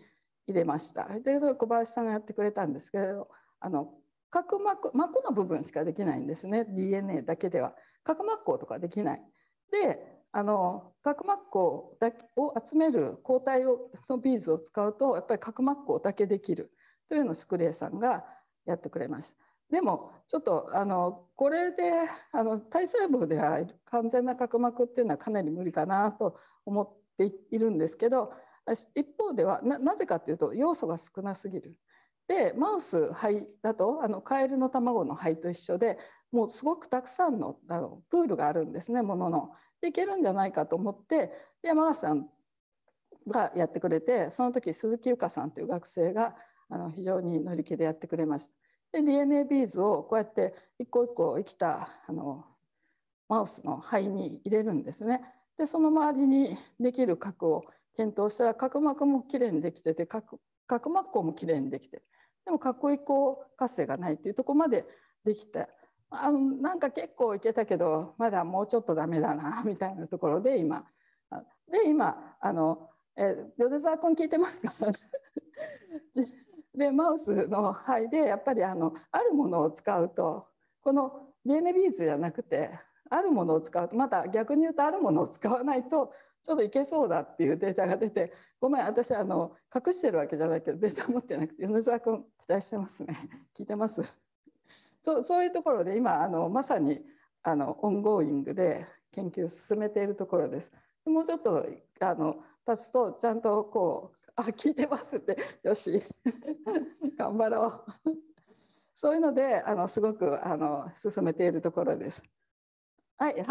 入れました。で、それ小林さんがやってくれたんですけど、角膜の部分しかできないんですね。 DNA だけでは角膜工とかできない。で、角膜工を集める抗体のビーズを使うと、やっぱり角膜工だけできるというのをスクレイさんがやってくれました。でもちょっとこれで体細胞では完全な角膜っていうのはかなり無理かなと思っているんですけど、一方では なぜかというと要素が少なすぎる。で、マウス肺だとカエルの卵の肺と一緒で、もうすごくたくさんのプールがあるんですね、ものの。でいけるんじゃないかと思って、山川さんがやってくれて、その時鈴木由香さんという学生が非常に乗り気でやってくれました。で DNA ビーズをこうやって一個一個生きたマウスの肺に入れるんですね。でその周りにできる核を検討したら、角膜もきれいにできてて、角膜工もきれいにできて、でも角移行活性がないというところまでできて、なんか結構いけたけどまだもうちょっとダメだなみたいなところで、今米沢君聞いてますかでマウスの肺でやっぱりあるものを使うと、この DNA ビーズじゃなくてあるものを使うと、また逆に言うとあるものを使わないとちょっといけそうだっていうデータが出て、ごめん私隠してるわけじゃないけどデータ持ってなくて、米沢君期待してますね聞いてますそういうところで今まさにオンゴーイングで研究を進めているところです。もうちょっと経つとちゃんとこう聞いてますってよし頑張ろうそういうのですごく進めているところです。はい、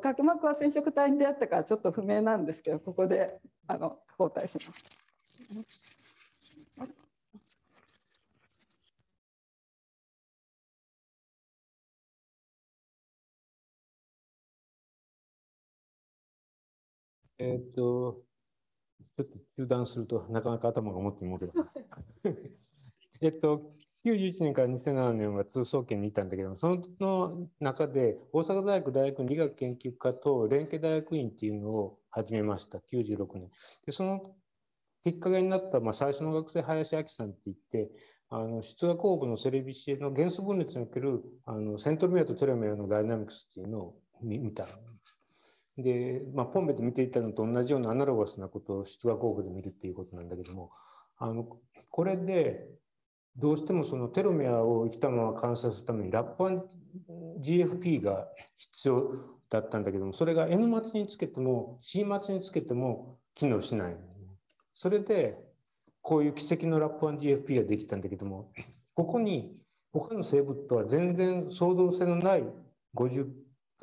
角膜は染色体に出会ったからちょっと不明なんですけど、ここで交代します。ちょっと中断するとなかなか頭が持ってもらえない。91年から2007年は通総研にいたんだけども、その中で大阪大学大学院理学研究科と連携大学院っていうのを始めました96年。でそのきっかけになった、最初の学生林明さんっていって、出芽酵母のセレビシエの元素分裂におけるセントロメアとテロメアのダイナミクスっていうのを見たんです。でポンベで見ていたのと同じようなアナロガスなことを出芽酵母で見るっていうことなんだけども、これでどうしてもそのテロメアを生きたまま観察するためにラッパン GFP が必要だったんだけども、それが N 末につけても C 末につけても機能しない。それでこういう奇跡のラッパン GFP ができたんだけども、ここに他の生物とは全然相当性のない50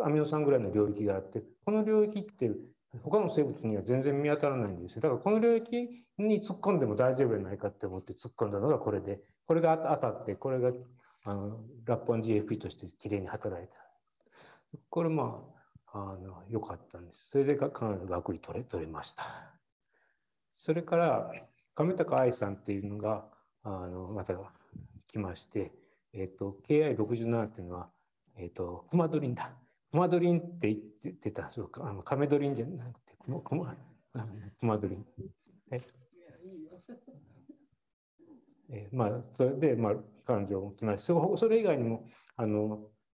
アミノ酸ぐらいの領域があって、この領域って他の生物には全然見当たらないんですよ。だからこの領域に突っ込んでも大丈夫じゃないかって思って突っ込んだのがこれで、これが当たって、これがラッパン GFP としてきれいに働いた。これ良かったんです。それでかなり学位取れました。それから亀高愛さんっていうのがまた来まして、KI67 っていうのは、クマドリンだ。クマドリンって言ってた。そうか、カメドリンじゃなくてクマドリン。まあそれで、まあ、彼女も来ました。それ以外にも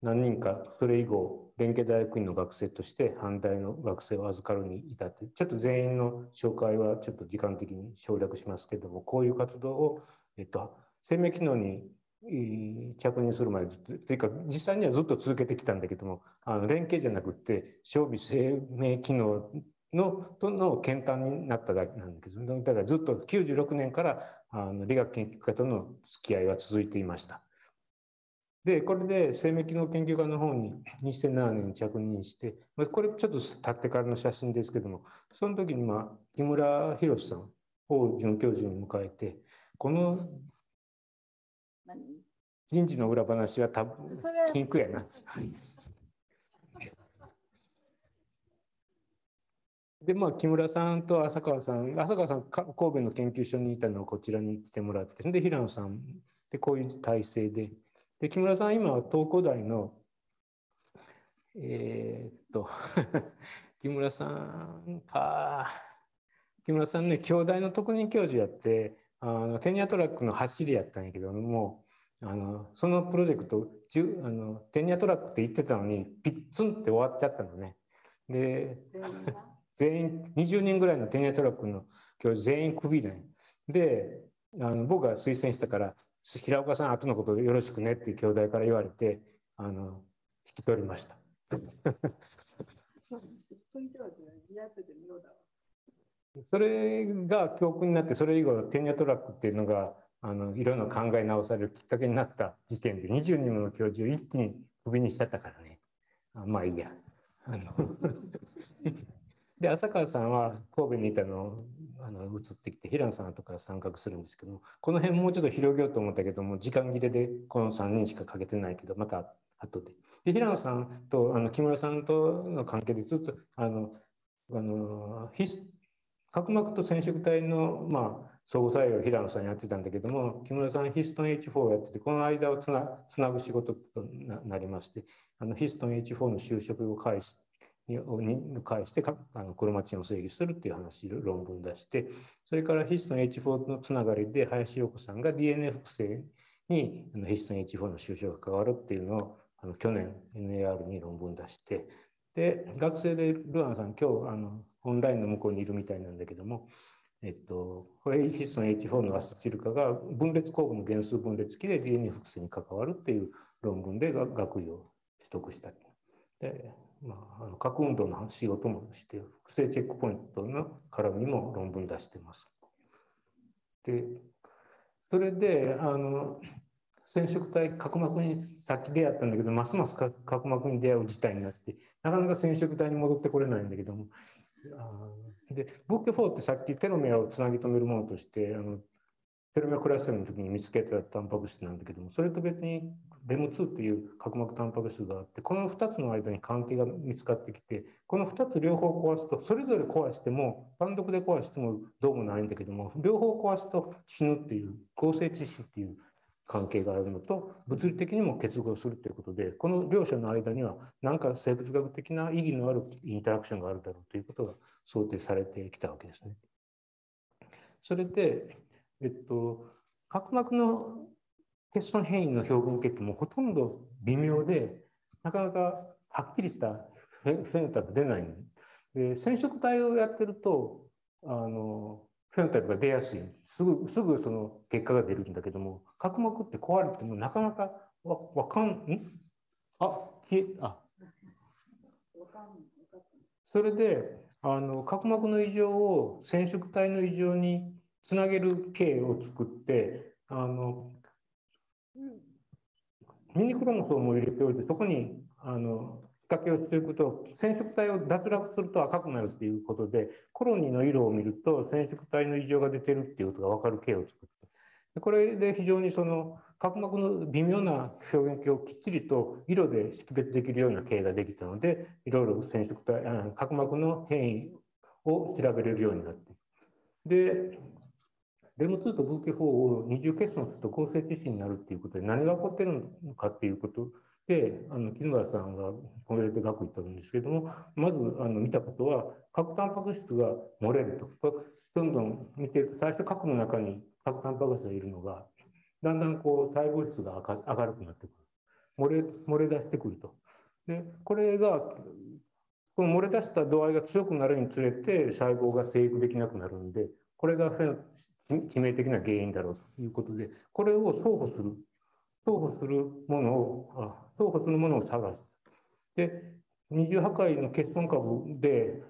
何人かそれ以後連携大学院の学生として阪大の学生を預かるに至って、ちょっと全員の紹介はちょっと時間的に省略しますけれども、こういう活動を、生命機能に着任するまでずっと、というか実際にはずっと続けてきたんだけども、連携じゃなくて傷微生命機能の検討になっただけなんですけど、だからずっと96年から理学研究家との付き合いは続いていました。でこれで生命機能研究家の方に2007年に着任して、これちょっと経ってからの写真ですけども、その時に木村博さんを准教授に迎えて、この人事の裏話は多分禁句やな。で木村さんと浅川さん神戸の研究所にいたのをこちらに来てもらって、で平野さんでこういう体制で。で木村さん今は東工大の木村さんね京大の特任教授やって、テニアトラックの走りやったんやけども、そのプロジェクトテニアトラックって言ってたのにピッツンって終わっちゃったのね。で全員20人ぐらいのテニアトラックの教授全員クビなんで、僕が推薦したから平岡さん後のことよろしくねっていう兄弟から言われて引き取りました。それが教訓になって、それ以後テニアトラックっていうのがいろいろ考え直されるきっかけになった事件で20人もの教授を一気にクビにしちゃったからね。まあいいや。で浅川さんは神戸にいたのを移ってきて平野さんとか参画するんですけども、この辺もうちょっと広げようと思ったけども時間切れでこの3人しかかけてないけど、また後で。で平野さんと木村さんとの関係でずっと角膜と染色体の相互作用を平野さんやってたんだけども、木村さんヒストン H4 をやってて、この間をつなぐ仕事となりまして、ヒストン H4 の就職を介してクロマチンを整理するっていう話論文出して、それからヒストン H4 のつながりで林陽子さんが DNA 複製にヒストン H4 の収集が関わるっていうのを去年 NAR に論文出して、で学生でルアンさん今日オンラインの向こうにいるみたいなんだけども、これヒストン H4 のアスチル化が分裂酵母の原数分裂期で DNA 複製に関わるっていう論文で学位を取得した。で核運動の仕事もして、複製チェックポイントの絡みも論文出してます。でそれで染色体角膜に先出会ったんだけど、ますます角膜に出会う事態になって、なかなか染色体に戻ってこれないんだけども、でブッケ4ってさっきテロメアをつなぎ止めるものとしてテロメアクラスターの時に見つけたタンパク質なんだけども、それと別に BEM2 っていう角膜タンパク質があって、この2つの間に関係が見つかってきて、この2つ両方壊すと、それぞれ壊しても単独で壊してもどうもないんだけども、両方壊すと死ぬっていう合成致死っていう関係があるのと、物理的にも結合するということで、この両者の間には何か生物学的な意義のあるインタラクションがあるだろうということが想定されてきたわけですね。それで角膜の欠損変異の評価を受けてもほとんど微妙で、なかなかはっきりしたフェノタイプが出ないので、染色体をやってるとフェノタイプが出やすい、すぐその結果が出るんだけども、角膜って壊れてもなかなかそれで角膜の異常を染色体の異常につなげる系を作って、ミニクロモソームを入れておいて、そこに仕掛けをしていくと、染色体を脱落すると赤くなるということで、コロニーの色を見ると染色体の異常が出てるっていうことが分かる系を作って、これで非常にその角膜の微妙な衝撃をきっちりと色で識別できるような形ができたので、いろいろ染色体、角膜の変異を調べれるようになってで、LEM2 と VK4 を二重結晶すると合成致死になるっていうことで何が起こってるのかっていうことで、絹原さんがこれで学位取るんですけども、まず見たことは核タンパク質が漏れると、どんどん見ていくと最初核の中に核タンパク質がいるのがだんだんこう細胞質が明るくなってくる、漏れ出してくると。でこれがこの漏れ出した度合いが強くなるにつれて細胞が生育できなくなるんで、これが致命的な原因だろうということで、これを相補するものを探す。で二重破壊の欠損株で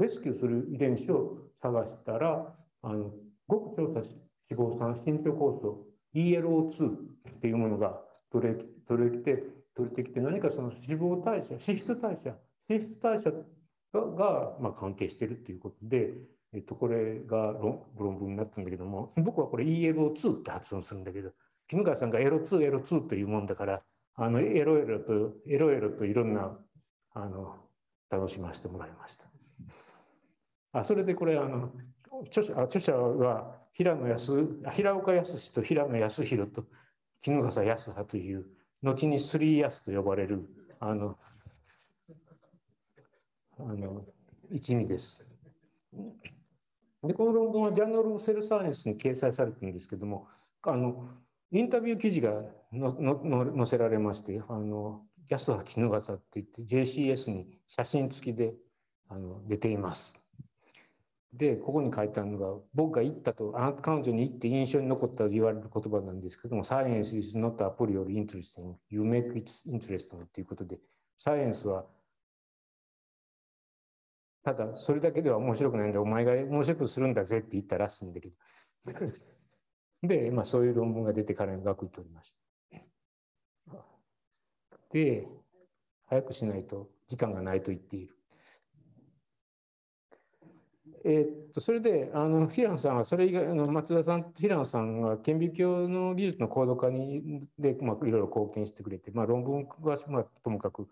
レスキューする遺伝子を探したら、極超差脂肪酸浸透酵素 ELO2 っていうものが取れてきて、何かその脂質代謝が関係しているということで、これが論文になったんだけども、僕はこれ ELO2 って発音するんだけど、絹川さんが L2 というもんだから、エロエロといろんな楽しませてもらいました。それでこれ著者は平岡康と平野康弘と絹笠康葉という、後に3安と呼ばれる一味です。でこの論文はジャーナル・オブ・セル・サイエンスに掲載されているんですけども、インタビュー記事が載せられまして、安葉絹笠っていって JCS に写真付きで出ています。でここに書いてあるのが、僕が言ったと彼女に言って印象に残ったと言われる言葉なんですけども、サイエンス is not a priori interesting, you make it interesting ということで、サイエンスはただそれだけでは面白くないんで、お前が面白くするんだぜって言ったらしいんだけどで、そういう論文が出てから学位取りました。で早くしないと時間がないと言っている。それで平野さんはそれ以外の松田さん、平野さんが顕微鏡の技術の高度化にいろいろ貢献してくれて、論文はともかく、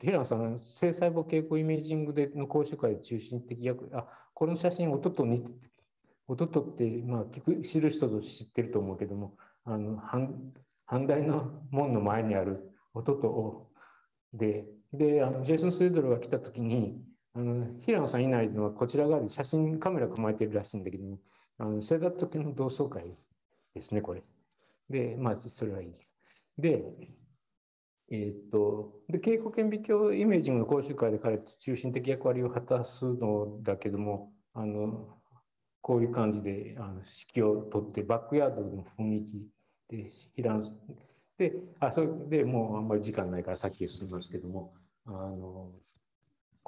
平野さんは性細胞傾向イメージングでの講習会で中心的役、この写真音とって知る人ぞ知ってると思うけども、阪大の門の前にある音とをでジェイソン・スウェドルが来た時に、平野さんいないのはこちら側で写真カメラ構えてるらしいんだけども、セダ時の同窓会ですねこれ。でそれはいい。で蛍光顕微鏡イメージングの講習会で彼中心的役割を果たすのだけども、こういう感じで指揮をとって、バックヤードの雰囲気で平野さんでそれでもうあんまり時間ないからさっき進みますけども。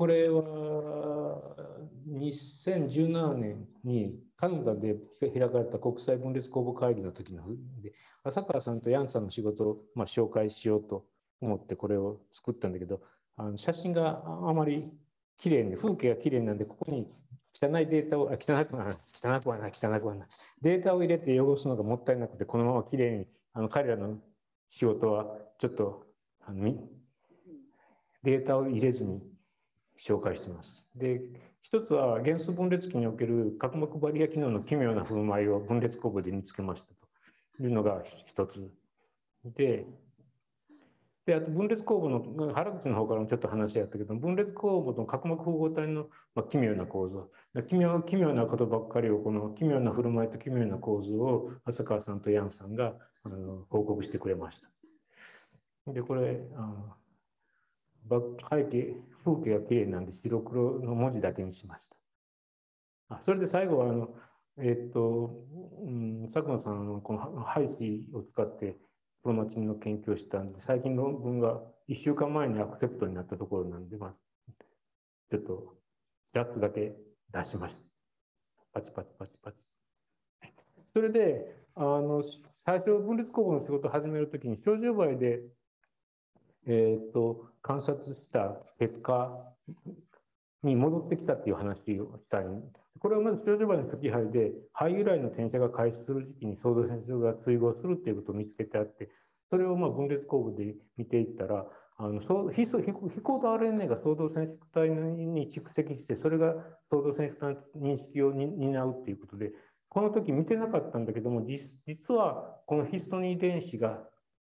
これは2017年にカナダで開かれた国際分裂公募会議の時ので、浅川さんとヤンさんの仕事を紹介しようと思ってこれを作ったんだけど、写真があまり綺麗で風景が綺麗なんで、ここに汚いデータを汚くはないデータを入れて汚すのがもったいなくて、このまま綺麗に彼らの仕事はちょっとデータを入れずに紹介しています。で、一つは原素分裂期における角膜バリア機能の奇妙な振る舞いを分裂酵母で見つけましたというのが一つで、あと分裂酵母の原口の方からもちょっと話あったけど、分裂酵母の角膜複合体の奇妙な構造、奇妙なことばっかりを、この奇妙な振る舞いと奇妙な構造を浅川さんとヤンさんが報告してくれました。でこれ風景が綺麗なんで白黒の文字だけにしました。それで最後は佐久間さんのこの廃紙を使ってプロマチンの研究をしたんで、最近論文が1週間前にアクセプトになったところなんで、ちょっとラップだけ出しました。パチパチ。それで最初分裂酵母の仕事を始めるときに小10倍で観察した結果に戻ってきたっていう話をしたい。これはまず長寿場の月杯で肺由来の転写が開始する時期に想像線上が追合するっていうことを見つけてあって、それをまあ分裂酵母で見ていったら、非コード RNA が想像染色体に蓄積して、それが想像染色体の認識を担うということで、この時見てなかったんだけども、実はこのヒストニン遺伝子が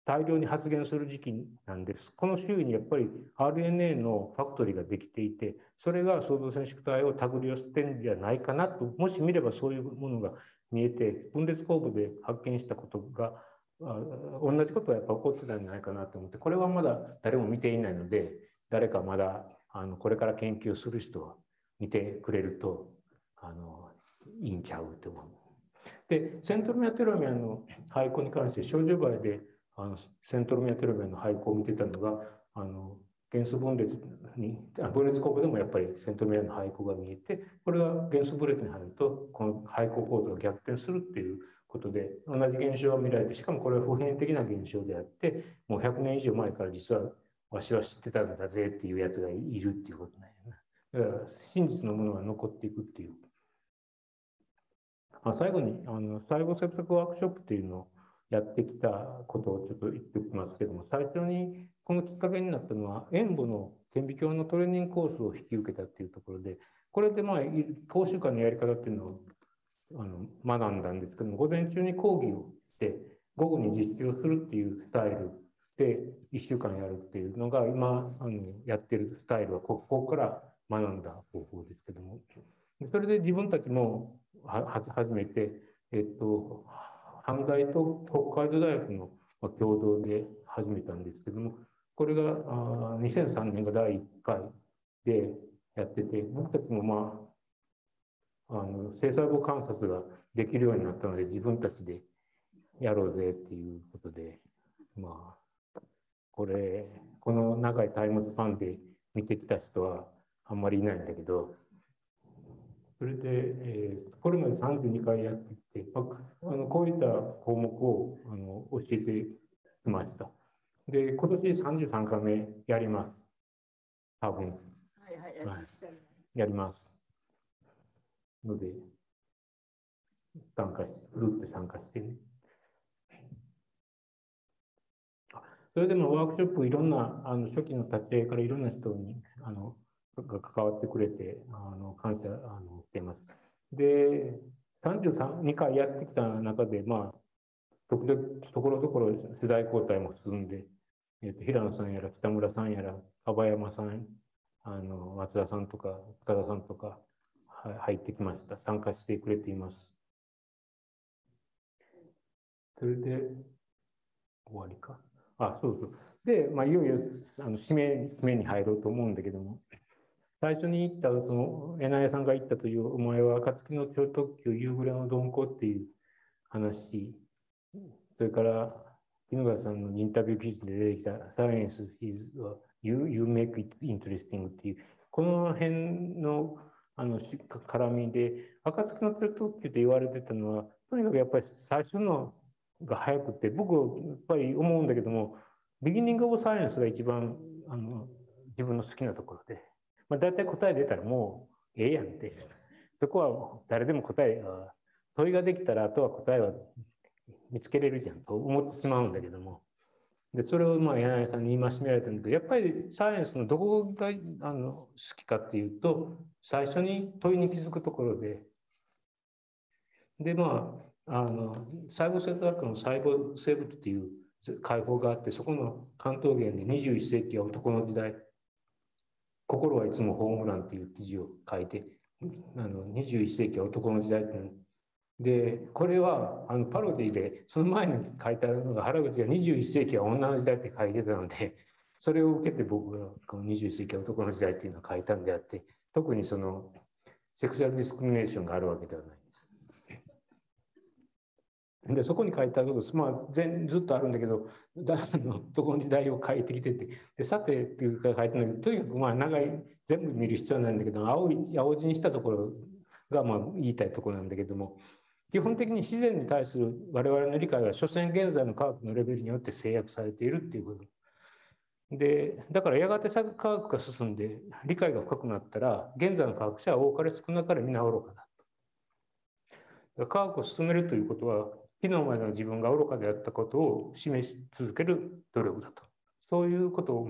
大量に発現する時期なんです。この周囲にやっぱり RNA のファクトリーができていて、それが想像染色体を手繰り寄せてるんじゃないかなと、もし見ればそういうものが見えて、分裂酵母で発見したことが同じことはやっぱ起こってたんじゃないかなと思って、これはまだ誰も見ていないので、誰かまだこれから研究する人は見てくれるといいんちゃうと思う。でセントロメアテロメアの廃校に関して、少女梅でセントロメアテロメアの廃校を見てたのが、元素分裂に分裂酵母でもやっぱりセントロメアの廃校が見えて、これが元素分裂に入るとこの廃校コードが逆転するっていうことで、同じ現象は見られて、しかもこれは普遍的な現象であって、もう100年以上前から実はわしは知ってたんだぜっていうやつがいるっていうことなんやな。だから真実のものが残っていくっていう。最後に細胞切削ワークショップっていうのをやってきたことをちょっと言っておきますけども、最初にこのきっかけになったのは塩母の顕微鏡のトレーニングコースを引き受けたっていうところで、これでまあ講習会のやり方っていうのを学んだんですけども、午前中に講義をして午後に実習をするっていうスタイルで1週間やるっていうのが、今やってるスタイルはここから学んだ方法ですけども、それで自分たちも初めて阪大と北海道大学の共同で始めたんですけども、これが2003年が第1回でやってて、僕たちもまあ性細胞観察ができるようになったので、自分たちでやろうぜっていうことで、まあこの長いタイムスパンで見てきた人はあんまりいないんだけど、それで、これまで32回やってきて、こういった項目を教えてきました。で今年33回目やります。多分、やります。ので参加してね。それでもワークショップ、いろんな初期の立ち会いからいろんな人にが関わってくれて感謝しています。で32回やってきた中で、まあ時々ところどころ世代交代も進んで、平野さんやら北村さんやら樺山さん、松田さんとか深田さんとか入ってきました。参加してくれています。それで終わりか。そうそう。で、まあ、いよいよ締めに入ろうと思うんだけども、最初に言ったエナエさんが言ったというお前は暁の超特急夕暮れの鈍行っていう話、それから衣川さんのインタビュー記事で出てきたサイエンス is you make it interesting っていうこの辺の絡みで、暁の超特急って言われてたのは、とにかくやっぱり最初のが早くて、僕はやっぱり思うんだけども、ビギニング・オブ・サイエンスが一番自分の好きなところで、まあ、大体答え出たらもうええやんって、そこは誰でも問いができたらあとは答えは見つけれるじゃんと思ってしまうんだけども、でそれを柳井さんに戒められたんだけど、やっぱりサイエンスのどこが好きかっていうと、最初に問いに気づくところで、でまあ細胞生物学の細胞生物っていう解放があって、そこの関東圏で21世紀は男の時代、心はいつもホームランっていう記事を書いて、21世紀は男の時代っていうので、これはパロディでその前に書いたのが原口が21世紀は女の時代って書いてたので、それを受けて僕がこの21世紀は男の時代っていうのを書いたんであって、特にそのセクシャルディスクリミネーションがあるわけではないんです。でそこに書いてあることです、まあ、ずっとあるんだけど、男の時代を書いてきてて、でさてっていうか書いてないけど、とにかくまあ長い全部見る必要はないんだけど、青字にしたところがまあ言いたいところなんだけども。基本的に自然に対する我々の理解は所詮現在の科学のレベルによって制約されているっていうことで、だからやがて科学が進んで理解が深くなったら、現在の科学者は多かれ少なかれ皆愚かだと。科学を進めるということは、昨日までの自分が愚かであったことを示し続ける努力だと、そういうことを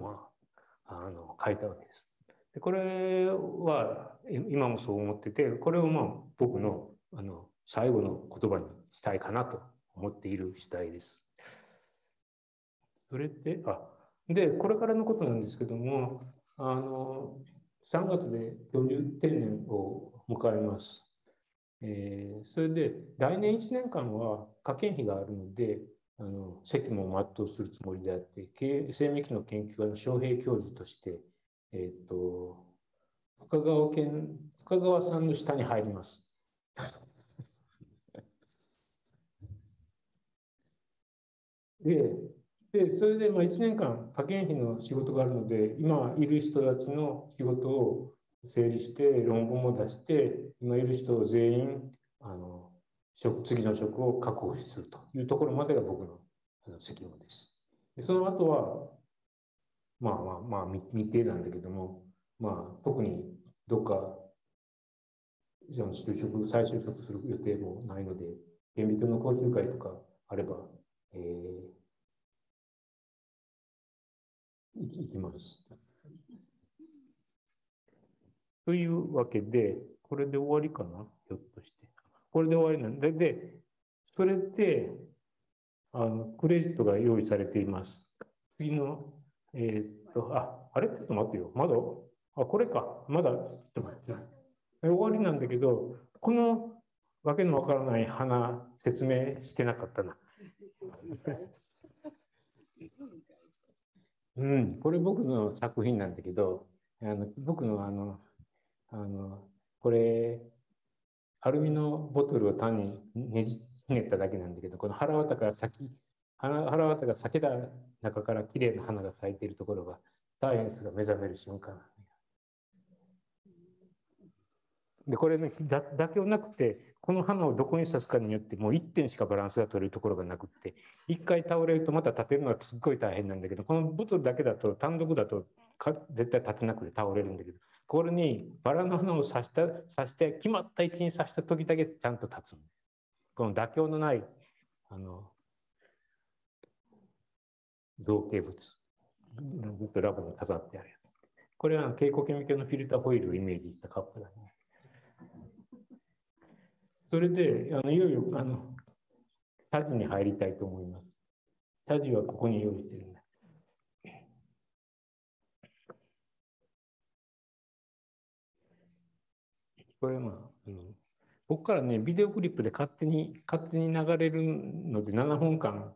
書いたわけです。でこれは今もそう思ってて、これを僕の最後の言葉にしたいかなと思っている次第です。それで、でこれからのことなんですけども、3月で40定年を迎えます。それで来年1年間は科研費があるので責務を全うするつもりであって、生命機能研究家の昌平教授として、深川さんの下に入ります。でそれで1年間科研費の仕事があるので、今いる人たちの仕事を整理して論文も出して、今いる人全員次の職を確保するというところまでが僕の責務です。でその後は未定なんだけども、特にどっか再就職する予定もないので、顕微鏡の講習会とかあれば、行きます。というわけで、これで終わりかな、ひょっとして。これで終わりなんで、それでクレジットが用意されています。次の、あれちょっと待ってよ、まだ、これか、まだ、ちょっと待って。終わりなんだけど、このわけのわからない花、説明してなかったな。これ僕の作品なんだけど、僕のこれアルミのボトルを単にひねっただけなんだけど、この腹綿が裂けた中から綺麗な花が咲いているところが、サイエンスが目覚める瞬間で、これね、妥協なくて、この花をどこに刺すかによってもう1点しかバランスが取れるところがなくって、1回倒れるとまた立てるのはすっごい大変なんだけど、このボトルだけだと単独だと絶対立てなくて倒れるんだけど、これにバラの花を刺して決まった位置に刺した時だけちゃんと立つ。この妥協のない造形物、ずっとラボに飾ってあるやつ。これは蛍光顕微鏡のフィルターホイールをイメージしたカップだね。それでいよいよタジに入りたいと思います。タジはここに用意してるんだ。これ僕からね、ビデオクリップで勝手に流れるので、7分間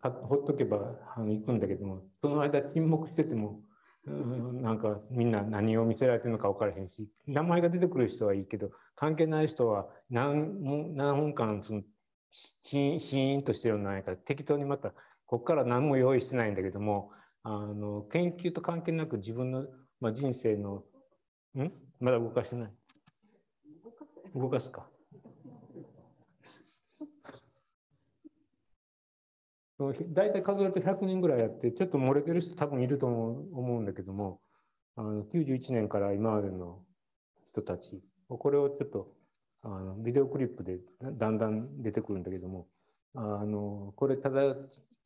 ほっとけば行くんだけども、その間沈黙してても、なんかみんな何を見せられてるのか分からへんし、名前が出てくる人はいいけど、関係ない人は7分間シーンとしてるのないから、適当にまたここから何も用意してないんだけども、研究と関係なく自分の、人生のまだ動かしてない。動かすか。大体数えて100人ぐらいやって、ちょっと漏れてる人多分いると思うんだけども、91年から今までの人たち、これをちょっとビデオクリップでだんだん出てくるんだけども、これただ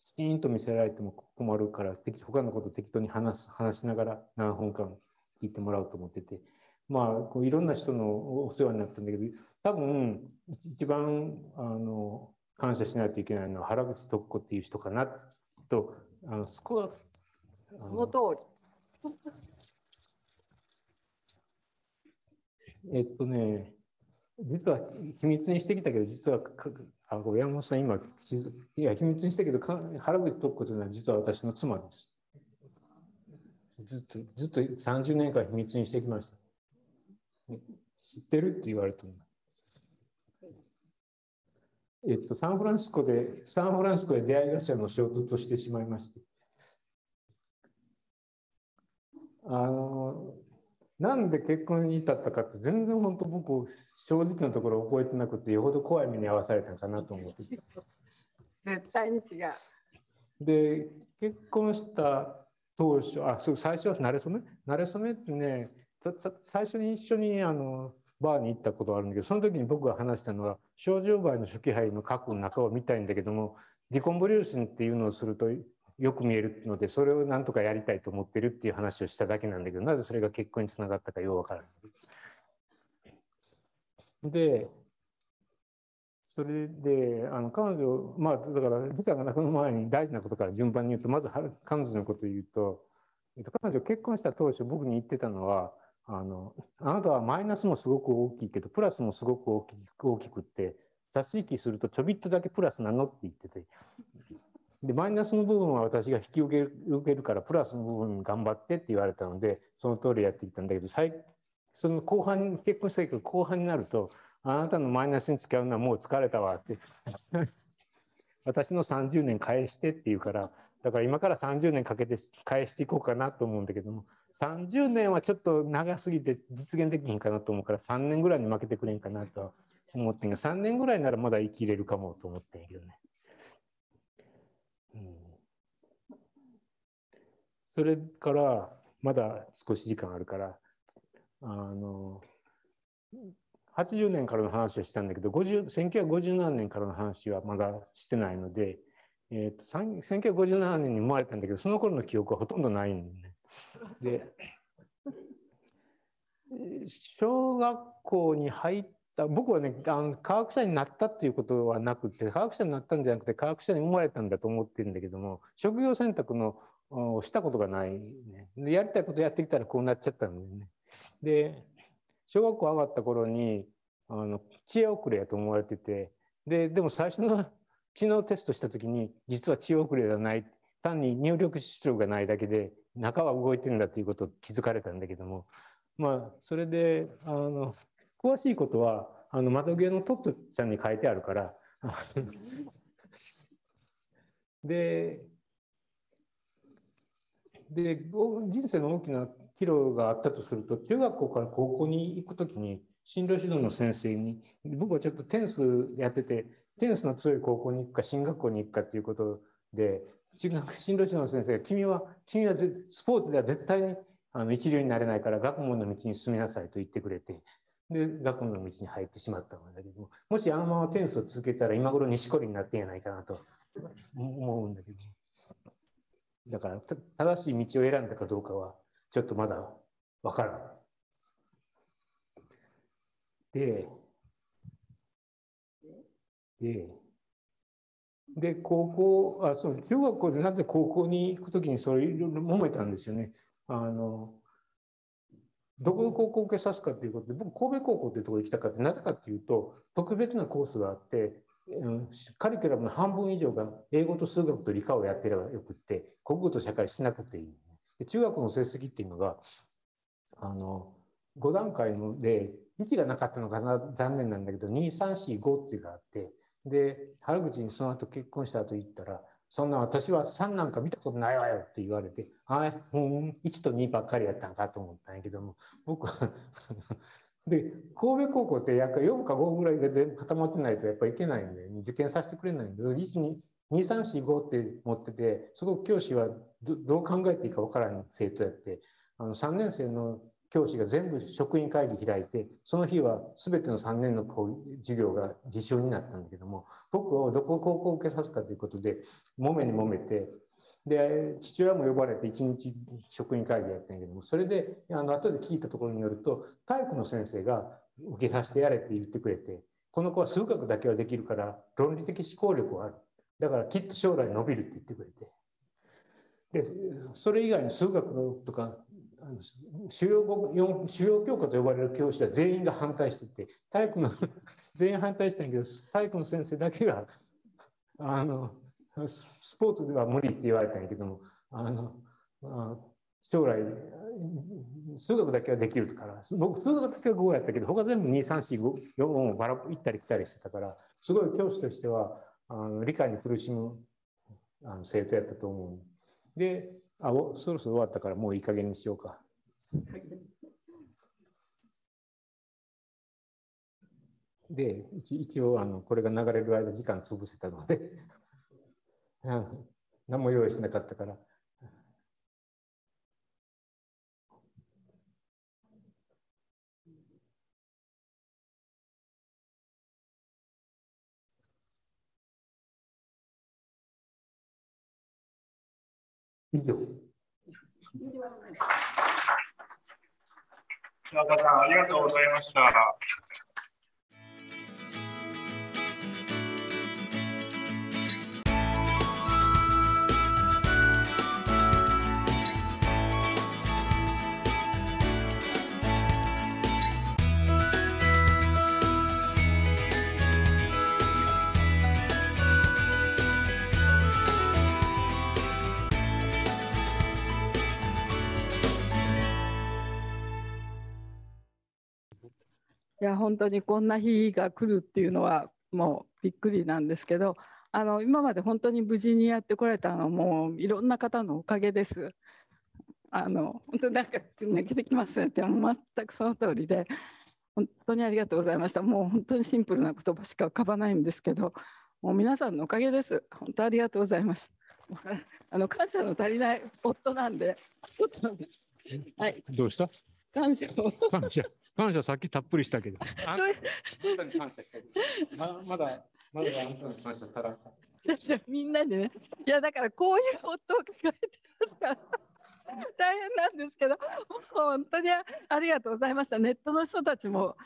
きちんと見せられても困るから、他のことを適当に話しながら何分間聞いてもらおうと思ってて。こういろんな人のお世話になったんだけど、多分一番感謝しないといけないのは原口徳子っていう人かなと。その通り。実は秘密にしてきたけど、実は親御さん今秘密にしたけど、原口徳子というのは実は私の妻です。ずっと30年間秘密にしてきました。知ってるって言われたんだ。サンフランシスコで出会い頭の衝突をしてしまいまして、なんで結婚に至ったかって全然本当僕正直なところ覚えてなくて、よほど怖い目に遭わされたかなと思って。絶対に違う。で結婚した当初、最初は馴れ初めってね。最初に一緒にバーに行ったことがあるんだけど、その時に僕が話したのはショウジョウバイの初期配の核の中を見たいんだけども、ディコンボリューションっていうのをするとよく見えるので、それをなんとかやりたいと思ってるっていう話をしただけなんだけど、なぜそれが結婚につながったかようわからない。でそれで彼女、まあだから時間がなくなる前に大事なことから順番に言うと、まず彼女のことを言うと、彼女結婚した当初僕に言ってたのは、あなたはマイナスもすごく大きいけどプラスもすごく大きくって差し引きするとちょびっとだけプラスなのって言ってて、でマイナスの部分は私が引き受けるからプラスの部分頑張ってって言われたので、その通りやってきたんだけど、その後半、結婚したけど後半になるとあなたのマイナスに使うのはもう疲れたわって私の30年返してって言うから、だから今から30年かけて返していこうかなと思うんだけども、30年はちょっと長すぎて実現できひんかなと思うから3年ぐらいに負けてくれんかなとは思ってんが、3年ぐらいならまだ生きれるかもと思ってんけどね、うん、それからまだ少し時間あるから80年からの話をしたんだけど、1957年からの話はまだしてないので、1957年に生まれたんだけど、その頃の記憶はほとんどないんだよね。で小学校に入った、僕はね科学者になったっていうことはなくて、科学者になったんじゃなくて科学者に生まれたんだと思ってるんだけども、職業選択のしたことがない、ね、でやりたいことやってきたらこうなっちゃったんだよね。で小学校上がった頃に知恵遅れやと思われてて、 でも最初の知能テストした時に実は知恵遅れではない、単に入力出力がないだけで中は動いてるんだということを気づかれたんだけども、まあそれで詳しいことは窓際のトットちゃんに書いてあるからで人生の大きな岐路があったとすると、中学校から高校に行く時に進路指導の先生に、僕はちょっとテニスやっててテニスの強い高校に行くか進学校に行くかっていうことで、進路指導の先生が君はスポーツでは絶対に一流になれないから学問の道に進みなさいと言ってくれて、で学問の道に入ってしまったんだけども、もしあのままテニスを続けたら今頃錦織になってんやないかなと思うんだけど、だから正しい道を選んだかどうかはちょっとまだ分からない。で高校そう中学校でなぜ高校に行く時にそれいろいろ揉めたんですよね。どこの高校を受けさすかっていうことで、僕神戸高校っていうところに行きたかった。なぜかっていうと特別なコースがあって、カリキュラムの半分以上が英語と数学と理科をやってればよくって、国語と社会しなくていい。で中学の成績っていうのが5段階ので1がなかったのかな、残念なんだけど2345っていうのがあって、で原口にその後結婚した後行ったら「そんな私は3なんか見たことないわよ」って言われて「ああ1と2ばっかりやったんか」と思ったんやけども、僕はで神戸高校って約4か5ぐらいが全部固まってないとやっぱいけないんで、受験させてくれないんだけど、2345って持ってて、すごく教師は どう考えていいかわからない生徒やって、3年生の教師が全部職員会議開いて、その日は全ての3年の授業が自習になったんだけども、僕をどこの高校を受けさすかということで揉めに揉めて、で父親も呼ばれて1日職員会議やったんだけども、それで後で聞いたところによると体育の先生が受けさせてやれって言ってくれて、この子は数学だけはできるから論理的思考力はある、だからきっと将来伸びるって言ってくれて、でそれ以外の数学とか主要教科と呼ばれる教師は全員が反対してて、体育の全員反対したんやけど、体育の先生だけがスポーツでは無理って言われたんやけども、将来数学だけはできるから、僕数学だけは5やったけど他全部2345を行ったり来たりしてたから、すごい教師としては理解に苦しむ生徒やったと思う。でそろそろ終わったからもういい加減にしようか。で一応これが流れる間時間潰せたので何も用意しなかったから。以上。平岡さん、ありがとうございました。いや本当にこんな日が来るっていうのはもうびっくりなんですけど、今まで本当に無事にやってこられたのはもういろんな方のおかげです。本当になんか泣けてきますねって全くその通りで、本当にありがとうございました。もう本当にシンプルな言葉しか浮かばないんですけど、もう皆さんのおかげです。本当ありがとうございます。感謝の足りない夫なんでちょっと、はい、どうした？感謝を感謝さっきたっぷりしたけど。あまだあんたの感謝たらみんなでね。いやだからこういう夫を抱えてるから大変なんですけど、本当にありがとうございました。ネットの人たちも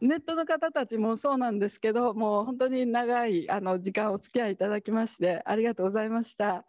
ネットの方たちもそうなんですけど、もう本当に長い時間お付き合いいただきましてありがとうございました。